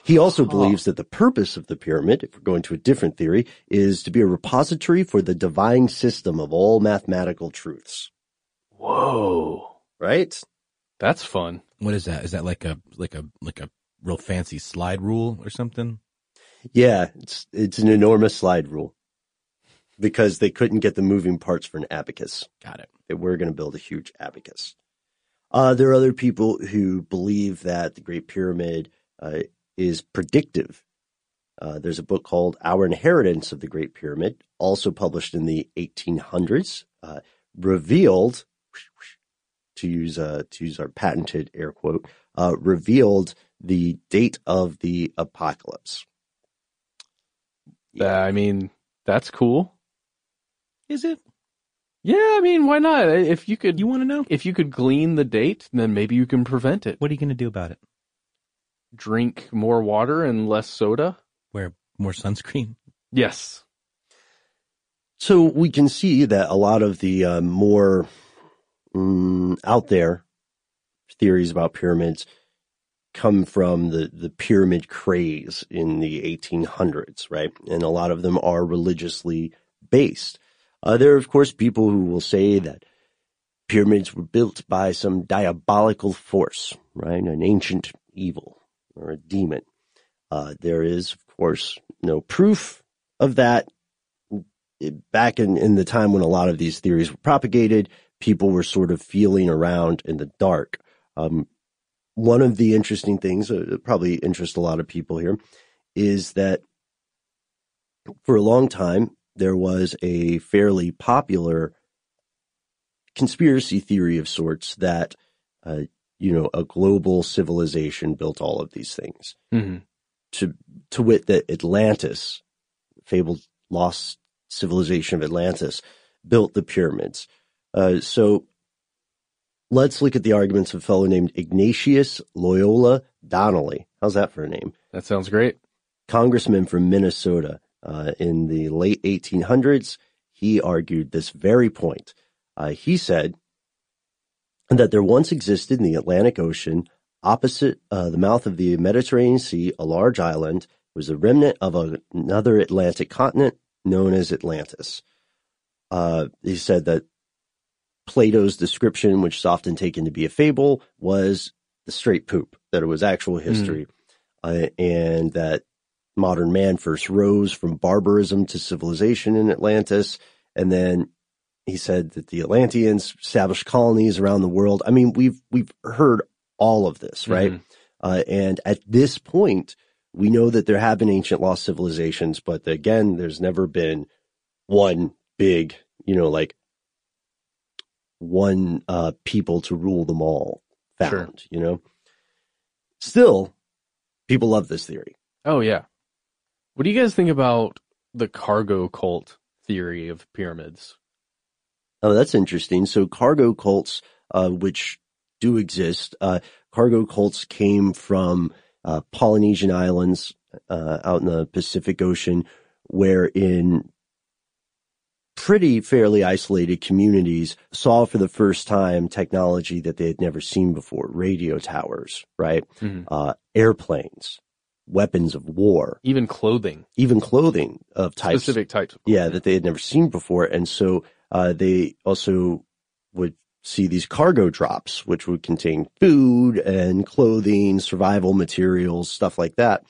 He also oh. believes that the purpose of the pyramid, if we're going to a different theory, is to be a repository for the divine system of all mathematical truths. Whoa. Right? That's fun. What is that? Is that like a like a like a real fancy slide rule or something? Yeah, it's it's an enormous slide rule. Because they couldn't get the moving parts for an abacus. Got it. They were going to build a huge abacus. Uh, there are other people who believe that the Great Pyramid uh, is predictive. Uh, there's a book called Our Inheritance of the Great Pyramid, also published in the eighteen hundreds, uh, revealed, to use uh, to use our patented air quote, uh, revealed the date of the apocalypse. Uh, I mean, that's cool. Is it? Yeah, I mean, why not? If you could, you want to know? If you could glean the date, then maybe you can prevent it. What are you going to do about it? Drink more water and less soda. Wear more sunscreen. Yes. So we can see that a lot of the uh, more um, out there theories about pyramids come from the, the pyramid craze in the eighteen hundreds, right? And a lot of them are religiously based. Uh, there are, of course, people who will say that pyramids were built by some diabolical force, right? An ancient evil or a demon. Uh, there is, of course, no proof of that. Back in, in the time when a lot of these theories were propagated, people were sort of feeling around in the dark. Um, one of the interesting things that uh, probably interests a lot of people here is that for a long time, there was a fairly popular conspiracy theory of sorts that, uh, you know, a global civilization built all of these things. Mm-hmm. To, to wit that Atlantis, fabled lost civilization of Atlantis, built the pyramids. Uh, so let's look at the arguments of a fellow named Ignatius Loyola Donnelly. How's that for a name? That sounds great. Congressman from Minnesota. Uh, in the late eighteen hundreds, he argued this very point. Uh, he said that there once existed in the Atlantic Ocean, opposite uh, the mouth of the Mediterranean Sea, a large island. It was a remnant of a, another Atlantic continent known as Atlantis. Uh, he said that Plato's description, which is often taken to be a fable, was the straight poop, that it was actual history, mm. uh, and that modern man first rose from barbarism to civilization in Atlantis. And then he said that the Atlanteans established colonies around the world. I mean, we've, we've heard all of this, right? Mm-hmm. Uh, and at this point, we know that there have been ancient lost civilizations, but again, there's never been one big, you know, like one, uh, people to rule them all found, sure. you know, still people love this theory. Oh yeah. What do you guys think about the cargo cult theory of pyramids? Oh, that's interesting. So cargo cults, uh, which do exist, uh, cargo cults came from uh, Polynesian islands uh, out in the Pacific Ocean, where in pretty fairly isolated communities saw for the first time technology that they had never seen before, radio towers, right? Mm-hmm. Uh, airplanes. Weapons of war. Even clothing. Even clothing of types. Specific types. Of yeah, that they had never seen before. And so uh, they also would see these cargo drops, which would contain food and clothing, survival materials, stuff like that.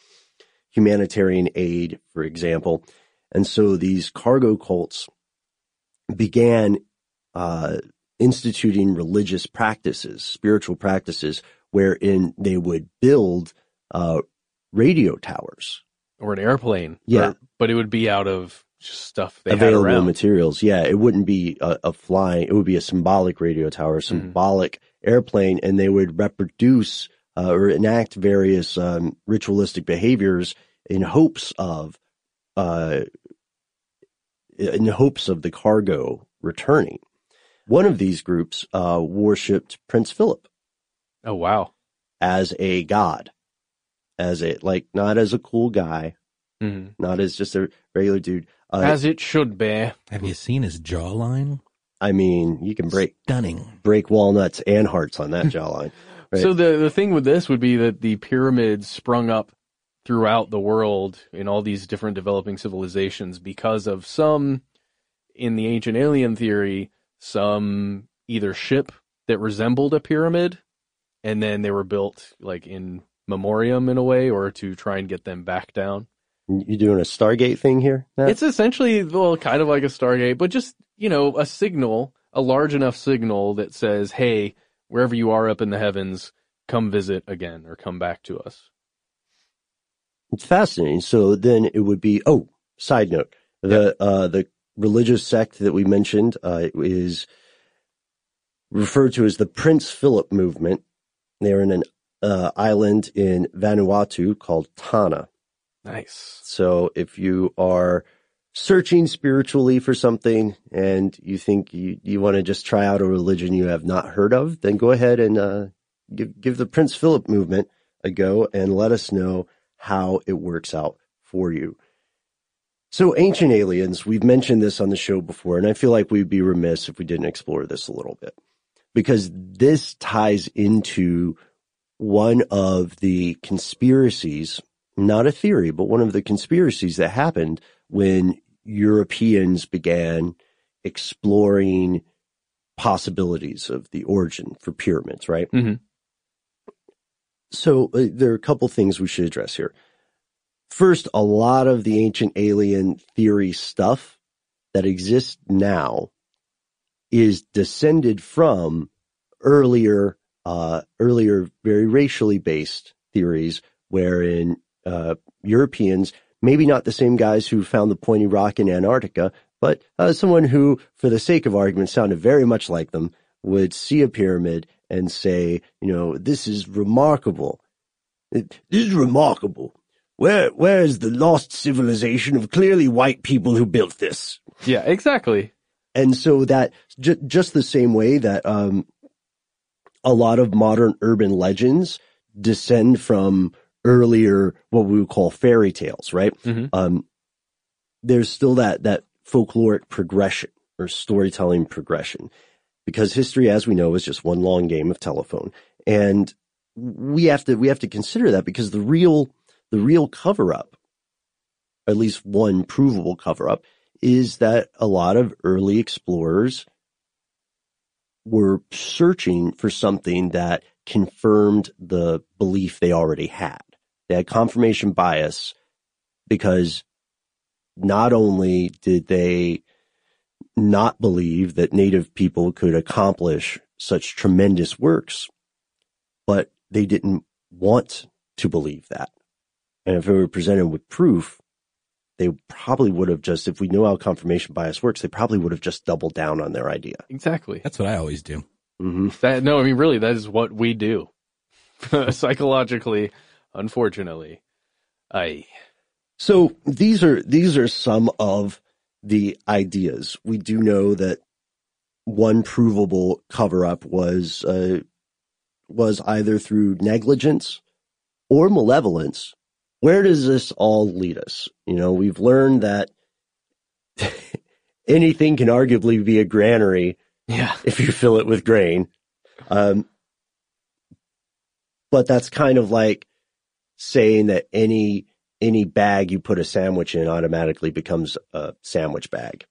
Humanitarian aid, for example. And so these cargo cults began uh, instituting religious practices, spiritual practices, wherein they would build uh radio towers or an airplane, yeah, or, but it would be out of just stuff they available had around. Materials. Yeah, it wouldn't be a, a flying; it would be a symbolic radio tower, a symbolic mm-hmm. airplane, and they would reproduce uh, or enact various um, ritualistic behaviors in hopes of, uh, in hopes of the cargo returning. One of these groups uh, worshipped Prince Philip. Oh wow! As a god. As it, like, not as a cool guy, mm-hmm. not as just a regular dude. Uh, as it should be. Have you seen his jawline? I mean, you can break stunning break walnuts and hearts on that jawline. Right? So the the thing with this would be that the pyramids sprung up throughout the world in all these different developing civilizations because of some, in the ancient alien theory, some either ship that resembled a pyramid, and then they were built like in memoriam in a way, or to try and get them back down. You doing a Stargate thing here? Now? It's essentially, well, kind of like a Stargate, but just, you know, a signal, a large enough signal that says, hey, wherever you are up in the heavens, come visit again or come back to us. It's fascinating. So then it would be, oh, side note, the, yeah. uh, the religious sect that we mentioned, uh, is referred to as the Prince Philip movement. They're in an, uh, island in Vanuatu called Tana. Nice. So if you are searching spiritually for something and you think you, you want to just try out a religion you have not heard of, then go ahead and, uh, give, give the Prince Philip movement a go and let us know how it works out for you. So ancient aliens, we've mentioned this on the show before, and I feel like we'd be remiss if we didn't explore this a little bit, because this ties into one of the conspiracies, not a theory, but one of the conspiracies that happened when Europeans began exploring possibilities of the origin for pyramids, right? Mm-hmm. So uh, there are a couple things we should address here. First, a lot of the ancient alien theory stuff that exists now is descended from earlier, uh, earlier very racially based theories wherein uh, Europeans, maybe not the same guys who found the pointy rock in Antarctica, but uh, someone who, for the sake of argument, sounded very much like them, would see a pyramid and say, you know, this is remarkable. It, this is remarkable. Where, where is the lost civilization of clearly white people who built this? Yeah, exactly. And so that, ju- just the same way that um, a lot of modern urban legends descend from earlier, what we would call fairy tales, right? Mm-hmm. Um, there's still that, that folkloric progression or storytelling progression. Because history, as we know, is just one long game of telephone, and we have to we have to consider that, because the real the real cover up, at least one provable cover up, is that a lot of early explorers were searching for something that confirmed the belief they already had. They had confirmation bias, because not only did they not believe that native people could accomplish such tremendous works, but they didn't want to believe that. And if they were presented with proof, they probably would have just, if we know how confirmation bias works, they probably would have just doubled down on their idea. Exactly. That's what I always do. Mm-hmm. That, no, I mean, really, that is what we do. Psychologically, unfortunately. I. So these are, these are some of the ideas. We do know that one provable cover-up was uh, was either through negligence or malevolence. Where does this all lead us? You know, we've learned that anything can arguably be a granary, yeah, if you fill it with grain. Um, but that's kind of like saying that any Any bag you put a sandwich in automatically becomes a sandwich bag.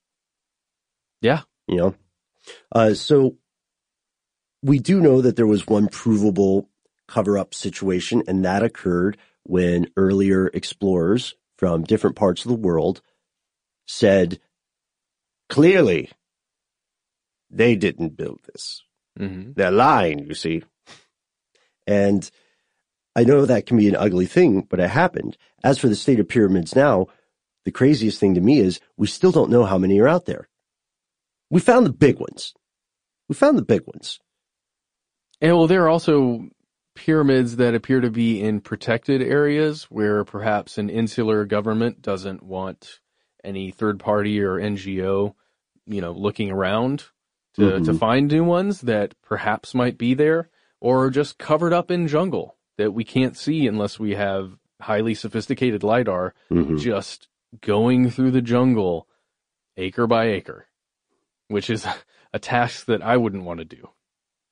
Yeah. You know? Uh, so we do know that there was one provable cover-up situation, and that occurred when earlier explorers from different parts of the world said, clearly, they didn't build this. Mm-hmm. They're lying, you see. And I know that can be an ugly thing, but it happened. As for the state of pyramids now, the craziest thing to me is we still don't know how many are out there. We found the big ones. We found the big ones. And well, there are also pyramids that appear to be in protected areas where perhaps an insular government doesn't want any third party or N G O, you know, looking around to, mm-hmm. to find new ones that perhaps might be there, or just covered up in jungle that we can't see unless we have highly sophisticated LiDAR, mm-hmm. just going through the jungle acre by acre, which is a task that I wouldn't want to do.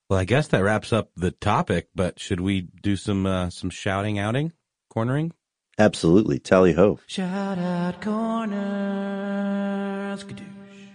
Well, I guess that wraps up the topic, but should we do some uh, some shouting, outing, cornering? Absolutely. Tally ho. Shout out corners. Kadoosh.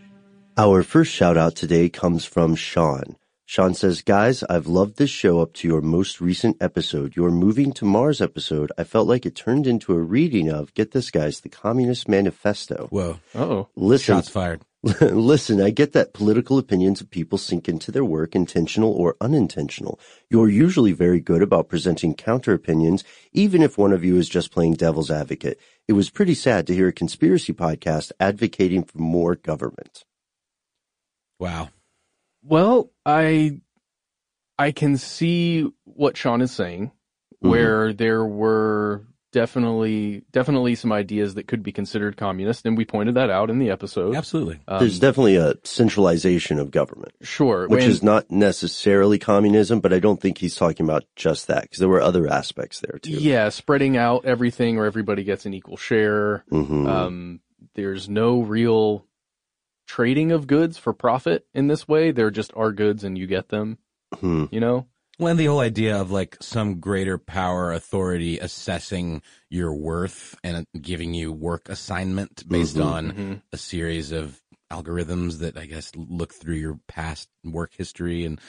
Our first shout out today comes from Sean. Sean says, guys, I've loved this show up to your most recent episode. Your Moving to Mars episode, I felt like it turned into a reading of, get this, guys, the Communist Manifesto. Whoa. Uh-oh. Listen, shots fired. Listen, I get that political opinions of people sink into their work, intentional or unintentional. You're usually very good about presenting counter-opinions, even if one of you is just playing devil's advocate. It was pretty sad to hear a conspiracy podcast advocating for more government. Wow. Well, I I can see what Sean is saying, where mm-hmm. there were definitely definitely some ideas that could be considered communist, and we pointed that out in the episode. Absolutely. Um, There's definitely a centralization of government. Sure. Which and, is not necessarily communism, but I don't think he's talking about just that, because there were other aspects there, too. Yeah, spreading out everything where everybody gets an equal share. Mm-hmm. Um, there's no real trading of goods for profit in this way. They're just our goods and you get them, hmm. you know? Well, and the whole idea of like some greater power authority assessing your worth and giving you work assignment based mm-hmm, on mm-hmm. a series of algorithms that I guess look through your past work history and,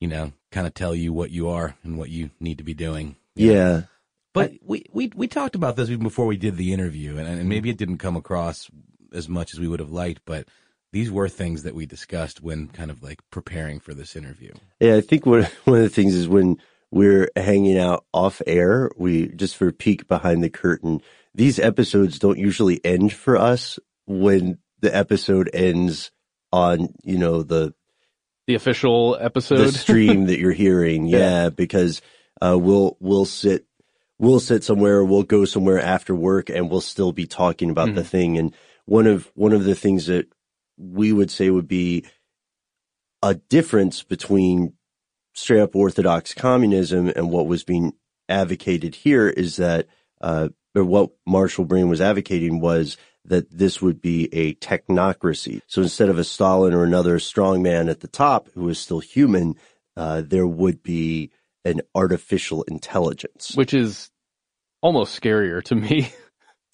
you know, kind of tell you what you are and what you need to be doing. Yeah. Know? But I, we, we, we talked about this even before we did the interview, and, and maybe it didn't come across as much as we would have liked, but these were things that we discussed when kind of like preparing for this interview. Yeah, I think one one of the things is when we're hanging out off air, we just for a peek behind the curtain, these episodes don't usually end for us when the episode ends on, you know, the the official episode, the stream that you're hearing. Yeah, yeah. because uh, we'll we'll sit we'll sit somewhere, we'll go somewhere after work, and we'll still be talking about mm-hmm. the thing. And one of one of the things that we would say would be a difference between straight up orthodox communism and what was being advocated here is that, uh, or what Marshall Brand was advocating was that this would be a technocracy. So instead of a Stalin or another strong man at the top who is still human, uh, there would be an artificial intelligence, which is almost scarier to me.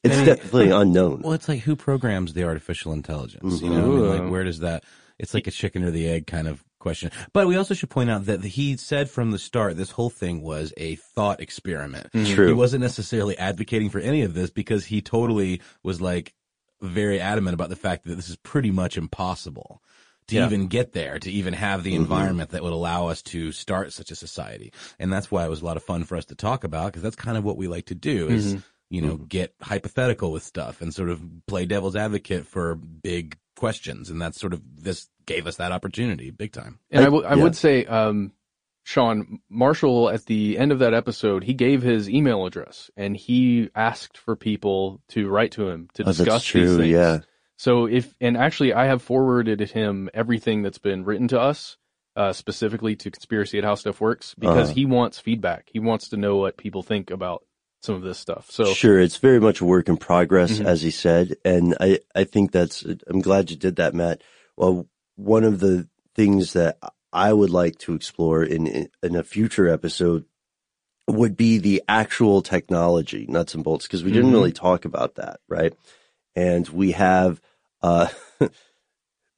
It's I mean, definitely unknown. Well, it's like who programs the artificial intelligence? Mm-hmm. You know, I mean, like where does that? It's like a chicken or the egg kind of question. But we also should point out that he said from the start this whole thing was a thought experiment. True. He wasn't necessarily advocating for any of this because he totally was like very adamant about the fact that this is pretty much impossible to yeah. even get there, to even have the mm-hmm. environment that would allow us to start such a society. And that's why it was a lot of fun for us to talk about, because that's kind of what we like to do is mm-hmm. you know, mm-hmm. get hypothetical with stuff and sort of play devil's advocate for big questions. And that's sort of, this gave us that opportunity big time. And I, I, w- I yeah. would say, um, Sean, Marshall, at the end of that episode, he gave his email address and he asked for people to write to him to discuss oh, that's true, these things. Yeah. So if, and actually I have forwarded him everything that's been written to us, uh, specifically to Conspiracy at How Stuff Works, because uh-huh. he wants feedback. He wants to know what people think about some of this stuff. So sure, it's very much a work in progress, mm-hmm. as he said, and I, I think that's, I'm glad you did that, Matt. Well, one of the things that I would like to explore in, in, in a future episode would be the actual technology, nuts and bolts, because we mm-hmm. didn't really talk about that, right? And we have, uh,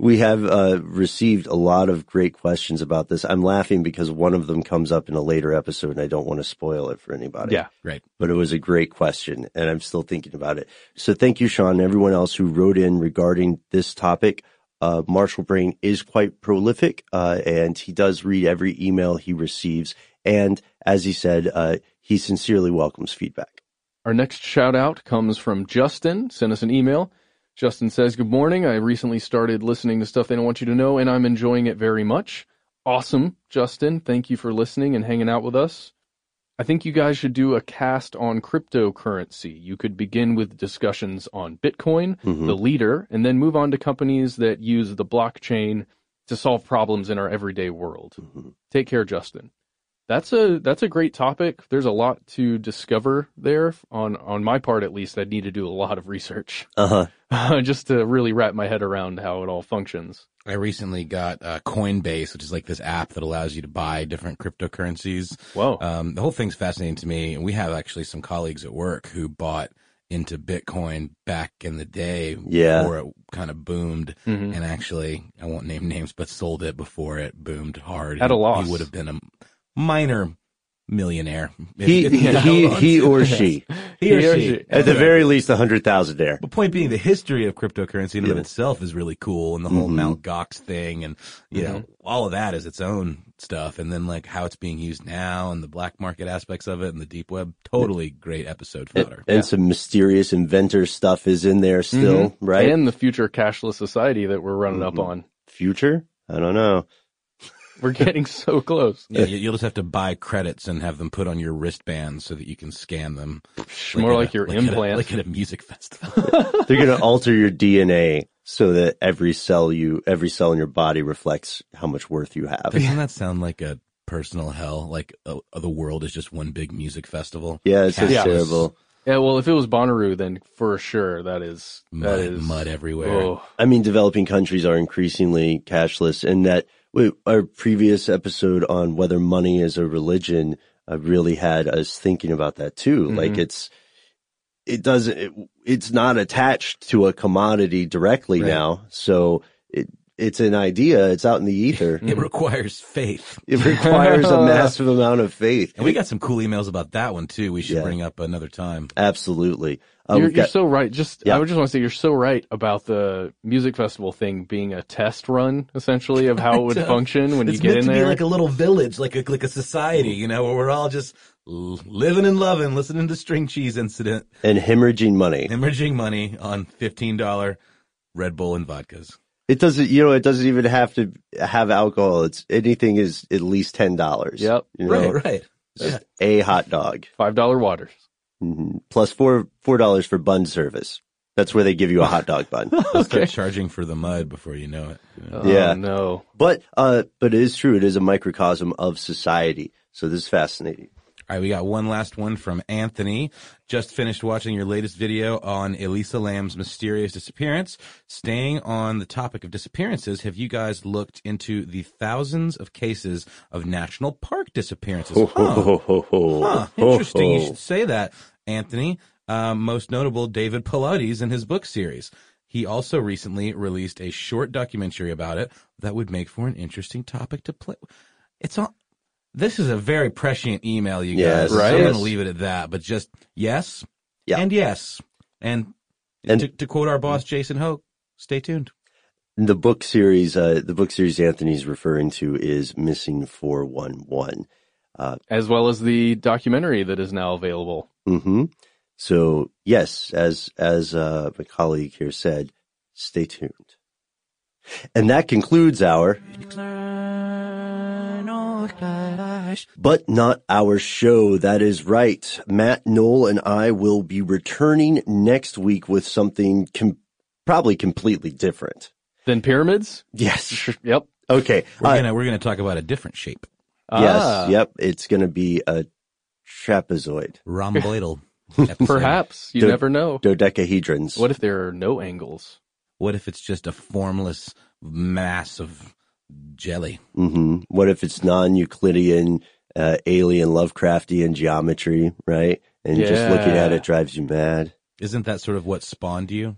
we have uh, received a lot of great questions about this. I'm laughing because one of them comes up in a later episode, and I don't want to spoil it for anybody. Yeah, right. But it was a great question, and I'm still thinking about it. So thank you, Sean, and everyone else who wrote in regarding this topic. Uh, Marshall Brain is quite prolific, uh, and he does read every email he receives. And as he said, uh, he sincerely welcomes feedback. Our next shout-out comes from Justin. Send us an email. Justin says, good morning. I recently started listening to Stuff They Don't Want You to Know, and I'm enjoying it very much. Awesome, Justin. Thank you for listening and hanging out with us. I think you guys should do a cast on cryptocurrency. You could begin with discussions on Bitcoin, mm-hmm. the leader, and then move on to companies that use the blockchain to solve problems in our everyday world. Mm-hmm. Take care, Justin. that's a that's a great topic. There's a lot to discover there. On on my part, at least, I'd need to do a lot of research uh-huh. just to really wrap my head around how it all functions. I recently got uh, Coinbase, which is like this app that allows you to buy different cryptocurrencies. Whoa. Um, the whole thing's fascinating to me. And we have actually some colleagues at work who bought into Bitcoin back in the day yeah. before it kind of boomed. Mm-hmm. And actually, I won't name names, but sold it before it boomed hard. At a loss. He would have been a minor millionaire. He, if, if he, he, he or she. He or she. At okay. the very least, one hundred thousand there. But point being, the history of cryptocurrency in yeah. and of itself is really cool, and the whole mm-hmm. Mount Gox thing, and you mm-hmm. know, all of that is its own stuff. And then like how it's being used now, and the black market aspects of it, and the deep web. Totally great episode fodder. And yeah. some mysterious inventor stuff is in there still, mm-hmm. right? And the future cashless society that we're running mm-hmm. up on. Future? I don't know. We're getting so close. Yeah, you'll just have to buy credits and have them put on your wristbands so that you can scan them. Like More like a, your like implant. At a, like at a music festival. They're going to alter your D N A so that every cell you, every cell in your body reflects how much worth you have. Doesn't that sound like a personal hell? Like uh, the world is just one big music festival? Yeah, it's just terrible. Yeah, well, if it was Bonnaroo, then for sure that is... Mud, that is, mud everywhere. Oh. I mean, developing countries are increasingly cashless, and that... Wait, our previous episode on whether money is a religion uh, really had us thinking about that too. Mm-hmm. Like it's, it doesn't, it, it's not attached to a commodity directly right. now. So it, it's an idea. It's out in the ether. It requires faith. It requires a massive amount of faith. And we got some cool emails about that one too. We should yeah. bring up another time. Absolutely. Um, you're, got, you're so right. Just yeah. I would just want to say you're so right about the music festival thing being a test run, essentially, of how it would function when it's you get in there. It's meant to be like a little village, like a, like a society, you know, where we're all just living and loving, listening to String Cheese Incident. And hemorrhaging money. Hemorrhaging money on fifteen dollars Red Bull and vodkas. It doesn't, you know, it doesn't even have to have alcohol. It's anything is at least ten dollars. Yep. You know? Right, right. Yeah. A hot dog. five dollar waters. Mm-hmm. Plus four four dollars for bun service. That's where they give you a hot dog bun. Okay. Start charging for the mud before you know it. You know? Oh, yeah, no. But uh, but it is true. It is a microcosm of society. So this is fascinating. All right, we got one last one from Anthony. Just finished watching your latest video on Elisa Lam's mysterious disappearance. Staying on the topic of disappearances, have you guys looked into the thousands of cases of national park disappearances? Huh. Huh. Interesting. You should say that, Anthony. Uh, most notable, David Pilates in his book series. He also recently released a short documentary about it that would make for an interesting topic to play. It's on. This is a very prescient email, you yes, guys. Right? So I'm going to leave it at that, but just yes yeah. and yes. And, and to, to quote our boss, Jason Hoke, stay tuned. The book series, uh, the book series Anthony's referring to is Missing four one one. Uh, as well as the documentary that is now available. Mm-hmm. So yes, as, as, uh, my colleague here said, stay tuned. And that concludes our... But not our show. That is right. Matt Knoll and I will be returning next week with something com- probably completely different than pyramids. Yes. Yep. Okay. We're uh, gonna we're gonna talk about a different shape. Yes. Ah. Yep. It's gonna be a trapezoid, rhomboidal. Perhaps you Do- never know. Dodecahedrons. What if there are no angles? What if it's just a formless mass of jelly? Mm-hmm. What if it's non-Euclidean, uh, alien Lovecraftian geometry, right? And yeah. just looking at it drives you mad. Isn't that sort of what spawned you?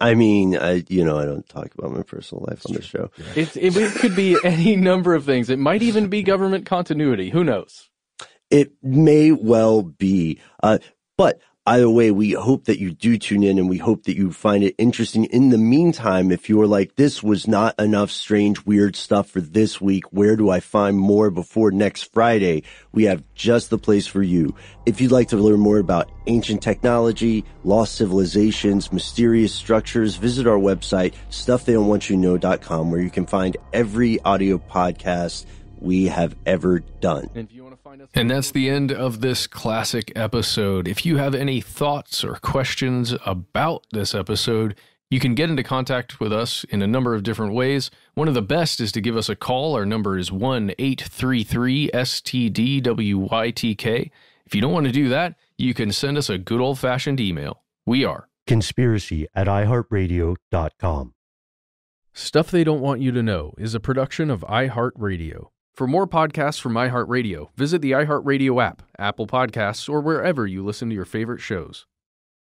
I mean, I you know, I don't talk about my personal life on the show. Yeah. It, it, it could be any number of things. It might even be government continuity. Who knows? It may well be. Uh, but... Either way, we hope that you do tune in and we hope that you find it interesting. In the meantime, if you're like, this was not enough strange, weird stuff for this week, where do I find more before next Friday? We have just the place for you. If you'd like to learn more about ancient technology, lost civilizations, mysterious structures, visit our website, stuff they don't want you to know dot com, where you can find every audio podcast we have ever done. And if you want to find us, and that's the end of this classic episode. If you have any thoughts or questions about this episode, You can get into contact with us in a number of different ways. One of the best is to give us a call. Our number is one eight three three S T D W Y T K. If you don't want to do that, you can send us a good old-fashioned email. We are conspiracy at i heart radio dot com. Stuff They Don't Want You to Know is a production of iHeartRadio. For more podcasts from iHeartRadio, visit the iHeartRadio app, Apple Podcasts, or wherever you listen to your favorite shows.